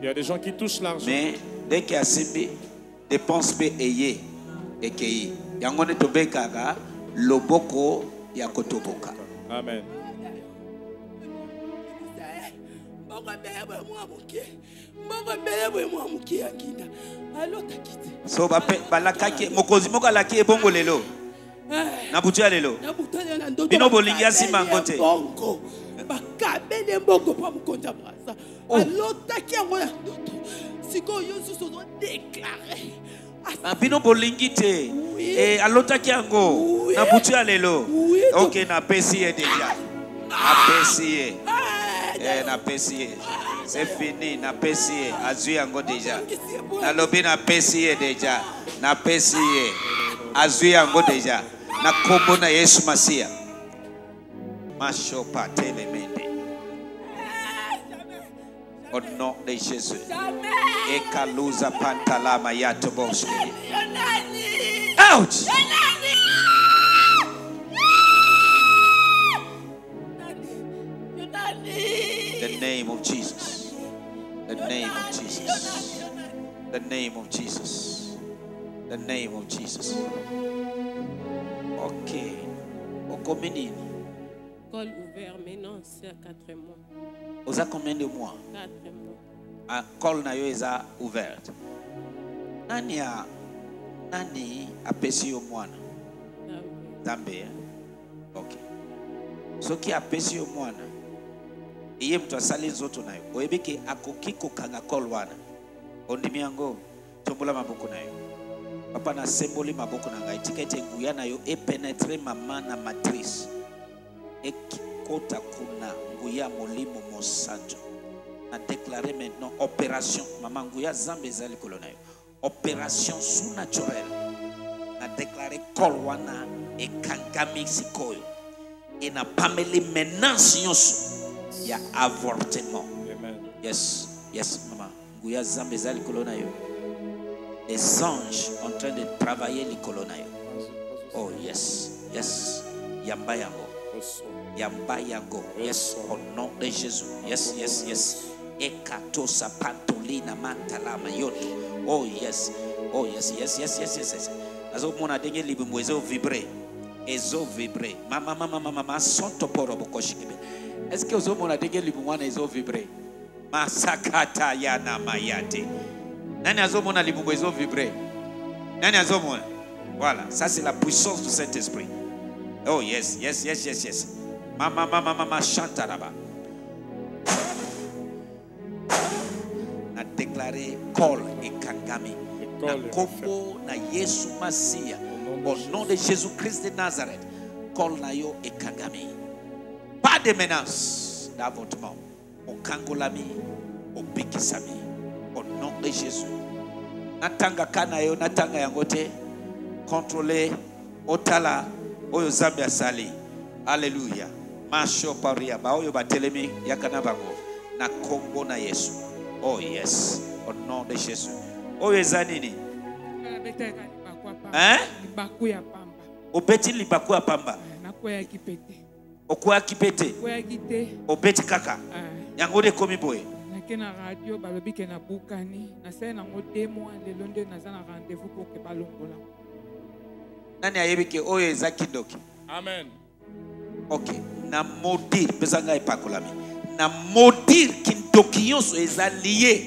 Il y a des gens qui touchent l'argent, mais dès qu'il y a simbi dépense pe eye ekei. Yangone tobekaka loboko ya kotoboka. Amen. So balakaki mokozi moka laki ebongo lelo. Na butia lelo. Bino bolingia simangote. Bino bolingi te. Eh alotaki yango. Na butia lelo. Okay na pesiye deja. Na pesiye. Eh na pesiye. C'est fini, na pesiye. Azui yango deja. Na lobi na pesiye deja. Na pesiye. Azui yango deja. Na kombo na Yesu Masia. Macho patele mende. Au nom de Jésus. Ekaluza pantalama yato boske. Ouch! The name of Jesus. The name of Jesus. The name of Jesus. The name of Jesus. Ok. Au combien de Col ouvert maintenant c'est à quatre mois. Aux a combien de mois? Quatre mois. Ah, col nayo eza ouverte. Nani a nani a pesi au mois? Zambé. Ok. Ce qui a pesi au mois. Iye mtu asali nzoto nayo. Oebeke akokiko kanga col wana. Ondimi yango tombola maboko nayo. Papa na semboli maboko na ngai tikete nguyana yo e pénétrer maman na matrice. Ekikota kuna nguya molimo mosanjo. A déclaré maintenant opération maman nguya zambe ezali kolonayo. Opération surnaturelle. A déclaré kolwana e kangami sikoyo. Et na pameli menace nyonso ya avortement. Amen. Yes, yes maman. Nguya zambe ezali kolonayo. Les anges en train de travailler les colonnaires. Oh yes, yes. Yamba yango. Yamba yango. Yes, au nom de Jésus. Yes, yes, yes. Ekato sa pantolina mantala mayoto. Oh yes, oh yes, yes, yes, yes, yes, yes. Azo mona denye libi mwezo vibre. Ezo vibre. Mama, mama, mama, mama, santo poro bokoshikebe. Est-ce que azo mona denye libi mwana ezo vibre? Masakata yana mayate. Nani azomona liboubezo vibrer. Nani azomona. Voilà, ça c'est la puissance du Saint-Esprit. Oh yes, yes, yes, yes, yes. Mama, mama, mama, chante là-bas. Na déclaré col et kangami. Na kombo na Yesu Masia. Au nom de Jésus-Christ de Nazareth. Col na yo et kangami. Pas de menace d'avortement. Au kangolami, au pikisami. Au nom de Jésus. Natanga kanayo, natanga yangote. Contrôler otala oyo zambia sali. Alléluia. Macho paria ba oyo batelemi yakana bango. Na kombo na Yesu. Oh yes. Au nom de Jésus. Oyo ezanini? Hein? Libaku ya pamba. Obeti libaku ya pamba. Na koya kipete. Okoya kipete. Koya kite. Obeti kaka. Yangode komi boye. Na radio balobi ke na bukani na sena ngote mo le londe na zana rendez-vous pour ke balongola nani ayebi ke oyo ezaki doki. Amen. OK na maudire bezanga epakolami na maudire ki doki yoso ezalié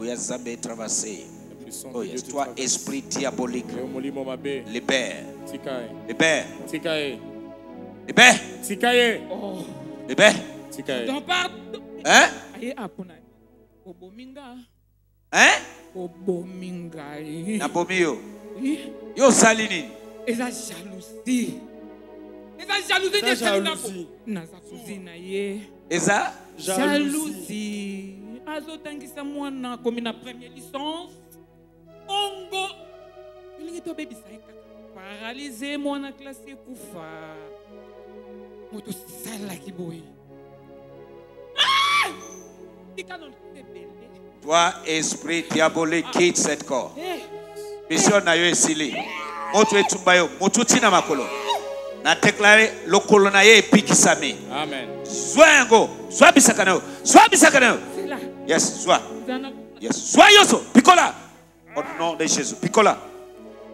oya zambe traversé. Oh yes, toi esprit diabolique libère libère tikae. Eh ben, Tikaye. Oh. Eh ben, Tikaye. Ton part. Hein? Aye apuna. Obominga. Hein? Obominga. Na bomio. Oui. Yo salini. Eza jalousie. Eza jalousie de jalousie. Na jalousie na ye. Eza jalousie. Azo tangisa mwana komi na première licence. Ongo. Ilingi to baby saika. Paralysé mwana classe kufa. Moto sala kiboy. Ah! Toi esprit diabolique quitte cette corps. Mission na yo esili. Moto etumba yo, moto tina makolo. Na déclarer lokolo na ye pikisami. Amen. Zwango, zwa bisaka na yo, zwa bisaka na yo. Yes, zwa. Yes, zwa yoso, pikola. Au nom de Jésus, pikola.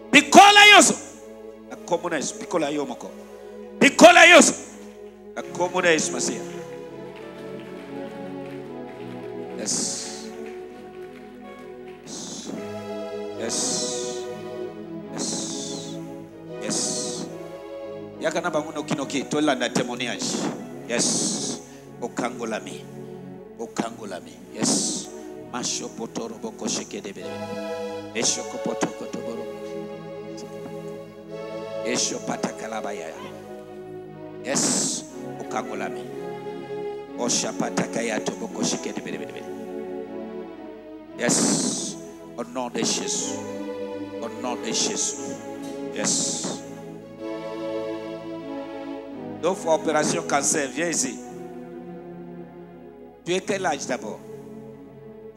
Pikola yoso. Na komona yoso, pikola yo moko. Pikola yoso. Yes. Yes. Yes. Yes. Yes. Yakana banguno kinoki tolanda témoignage. Yes. Okangolami. Okangolami. Yes. Masho potoro boko shekedebe. Esho kopotoko toboro. Esho patakalabaya. Yes. Okangolami. Yes, au nom de Jésus, au nom de Jésus, yes. Donc, opération cancer, viens ici. Tu es quel âge d'abord?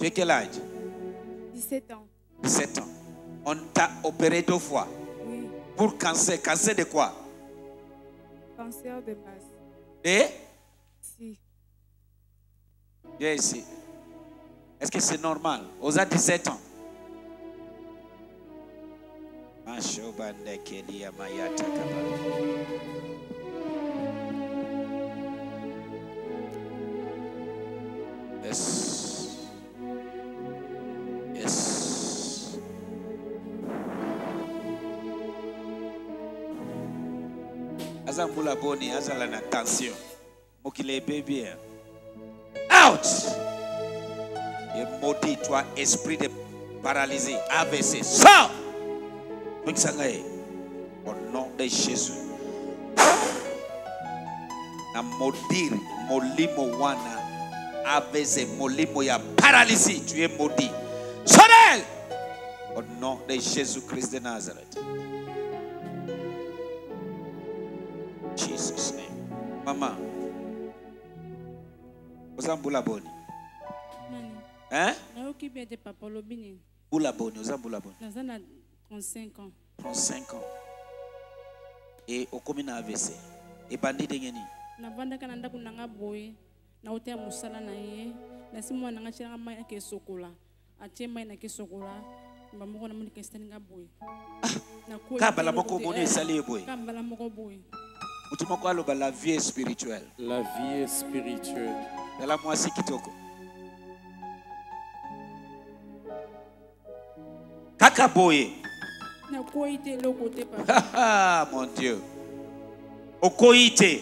Tu es quel âge? dix-sept ans. dix-sept ans. On t'a opéré deux fois. Oui. Pour cancer, cancer de quoi? Cancer de base. Et? Si. Viens ici. Est-ce que c'est normal? Osa dix-sept ans. Yes. Yes. Azamboula boni, azalana tension. Mokile bébé. Out! Et maudit toi, esprit de paralysé, A V C, sors! Au nom de Jésus. Na maudire, molimo wana, A V C, molimo ya paralysie, tu es maudit. Sorel! Au nom de Jésus-Christ de Nazareth. Jesus' name. Maman. Osambula boni. Hein? Boula boni, osambula boni. trente-cinq ans. trente-cinq ans. Et au commune A V C. Et bandit de Geni. Na banda kananda kunanga boy. Na ote musala na ye. Na simu na ngachira mai ke sokola. Atie mai na ke sokola. Mbamoko na moni kesteninga boy. Na ko. Kabala moko moni sali boy. Kabala moko boy. La vie est spirituelle. La vie est spirituelle. La moitié qui toko. Kakaboye. Ah mon Dieu. Okoite.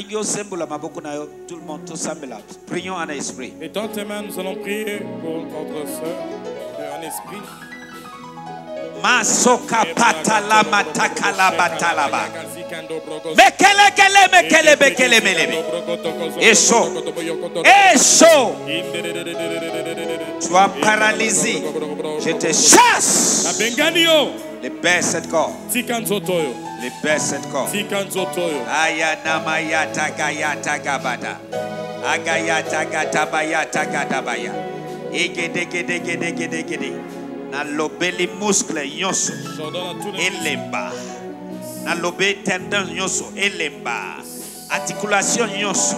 Tout le monde, tout ça, prions en esprit. Et dans tes mains, nous allons prier pour notre soeur en esprit. Masoka patala matakala batalaba. Mekele kele mekele bekele melebe. Eso. Eso. Sois paralysé. Je te chasse. Libère cet corps. Libère cet corps. Ayana mayata gayata gabada. Agayata gatabayata gatabaya. Egede gede gede gede gede. Na lobe les muscles yoso elemba. Na lobe tendons yoso elemba. Articulation yoso,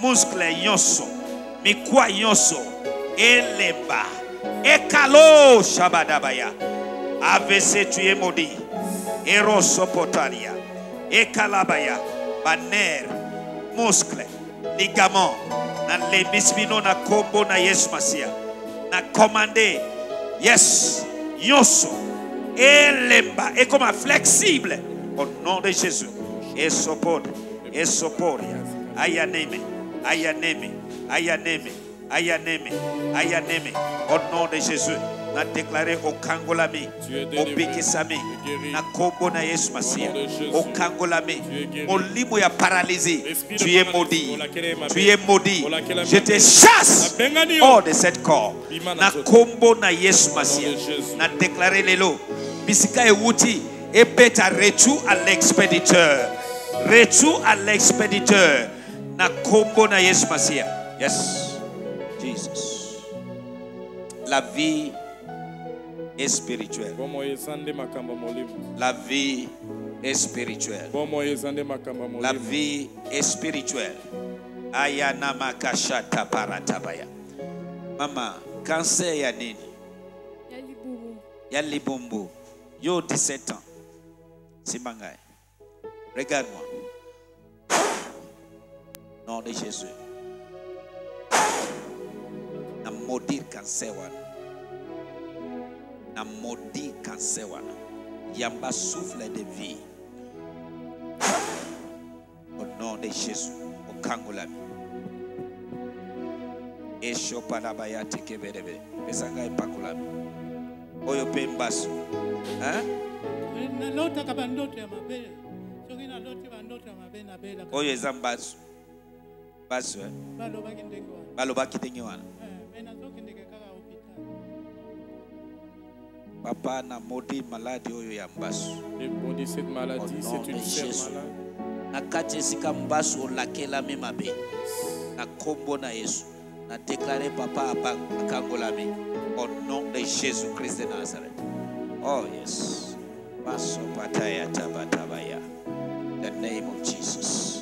muscles yoso, mikwa yoso elemba. Ekalo shabadabaya. A V C tu es maudit. Erosopotaria. Ekalabaya. Baner, muscles, ligaments. Na les bismino na kombo na yesmasia. Na commandé. Yes, yoso, elemba, et comme flexible, au nom de Jésus. Et sopor, et soporia, ayaneme, ayaneme, ayaneme, ayaneme, ayaneme, au nom de Jésus. N'a déclaré au Kangolami, au Bikisami, na Kobo na Yesmasia, au Kangolami, au Libo ya paralysé. Tu es maudit, tu es maudit. Je te chasse hors de cette corps. Na Kombo na Yesmasia, n'a déclaré les lots. Bisika et Wouti, et bêta retour à l'expéditeur. Retour à l'expéditeur. Na Kombo na Yesmasia. Yes, Jesus. La vie est spirituelle. La vie est spirituelle. La vie est spirituelle. Ayana makashata paratabaya. Maman, cancer ya nini? Ya libumbu. Yo dix-sept ans. Simbangai. Regarde-moi. Nom de Jésus. Na maudit cancer wana. Na maudit cancer wana. Yamba souffle de vie. Au nom de Jésus. Au kangolami. Esho panabaya teke berebe. Pesanga ipakulami. Oyo pembasu. Hein? Oyo eza mbasu. Mbasu eh. Baloba kitenge wana. Papa na modi maladi oyo ya mbasu. Modi cette maladie, c'est une fièvre malade. Na kati sika mbasu olakela me mabe. Na kombo na Yesu. Na déclarer papa akangolami. Au nom de Jésus-Christ de Nazareth. Oh yes. The name of Jesus.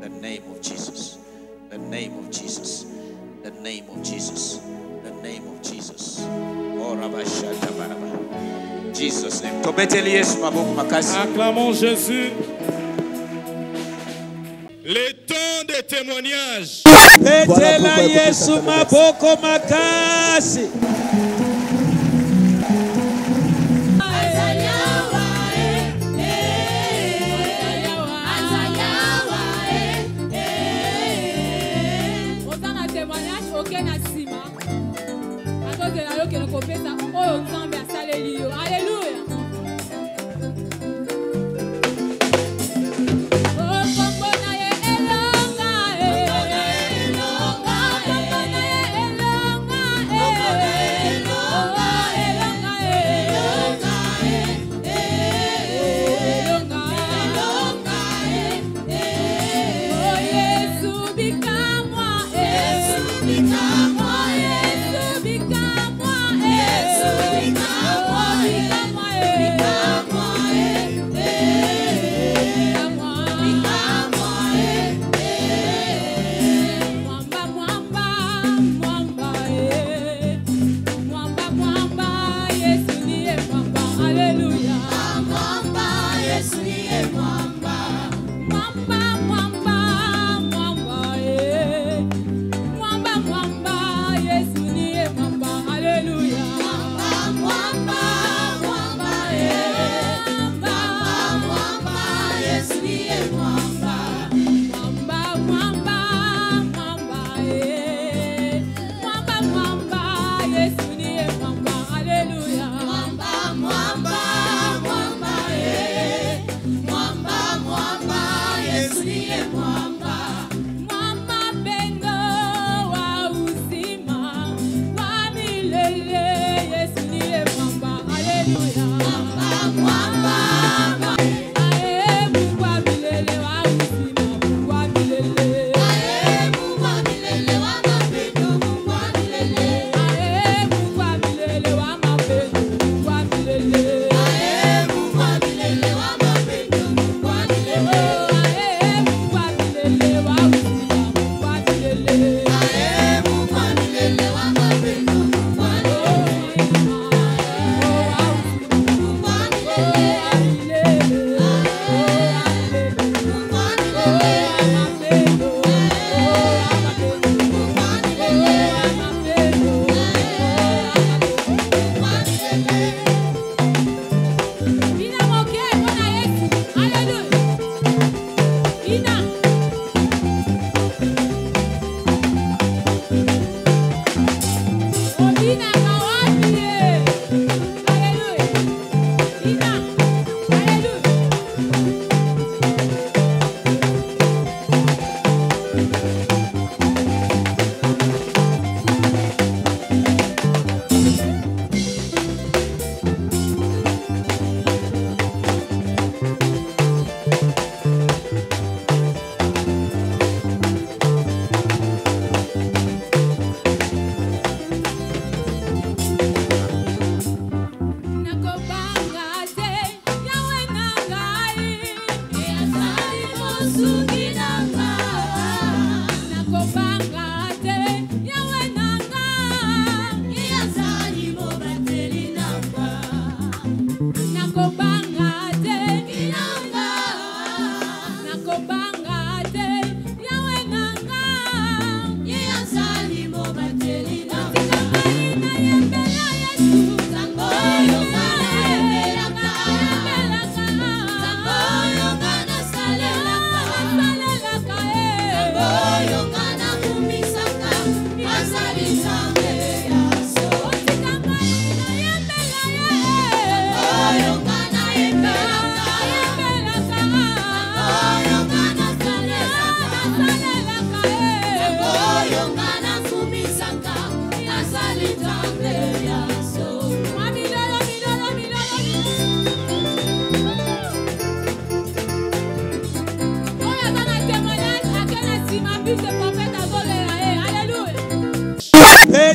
The name of Jesus. The name of Jesus. The name of Jesus. The name of Jesus. Oh Rabashata Baraba. Jesus' name. Acclamons Jésus. Le temps de témoignage. Pétela Yesu maboko makasi. Oh,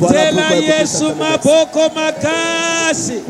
Tela Yesu maboko makasi.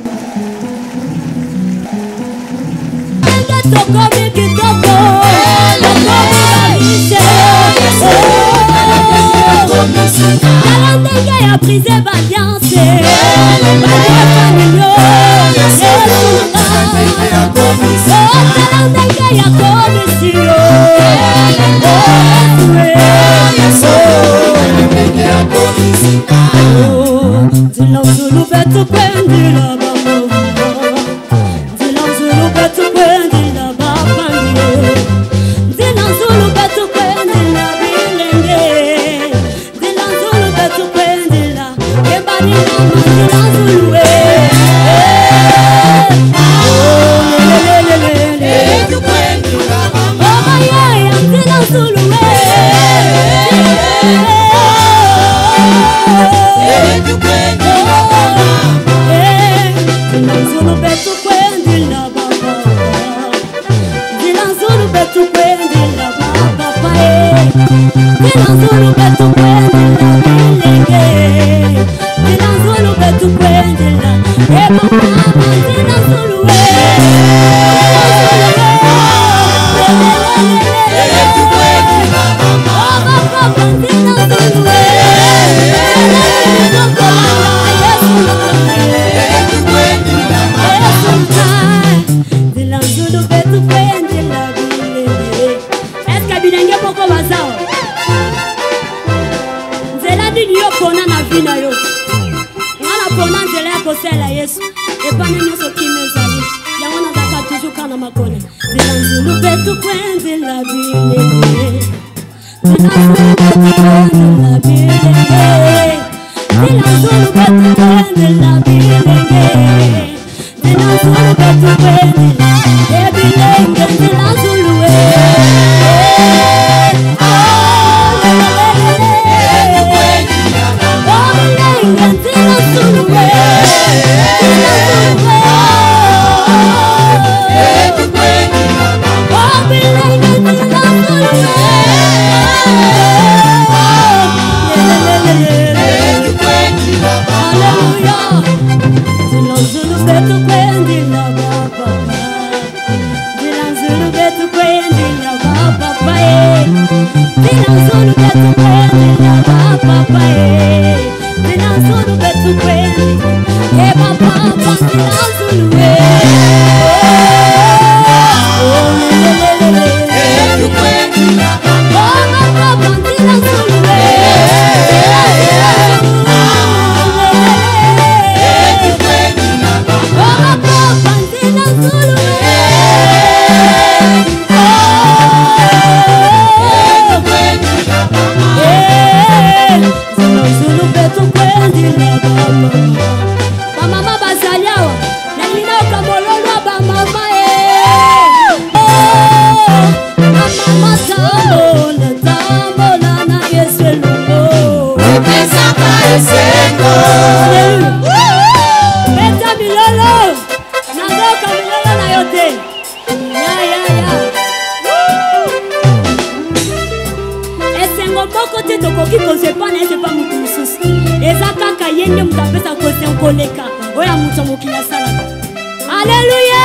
Hallelujah.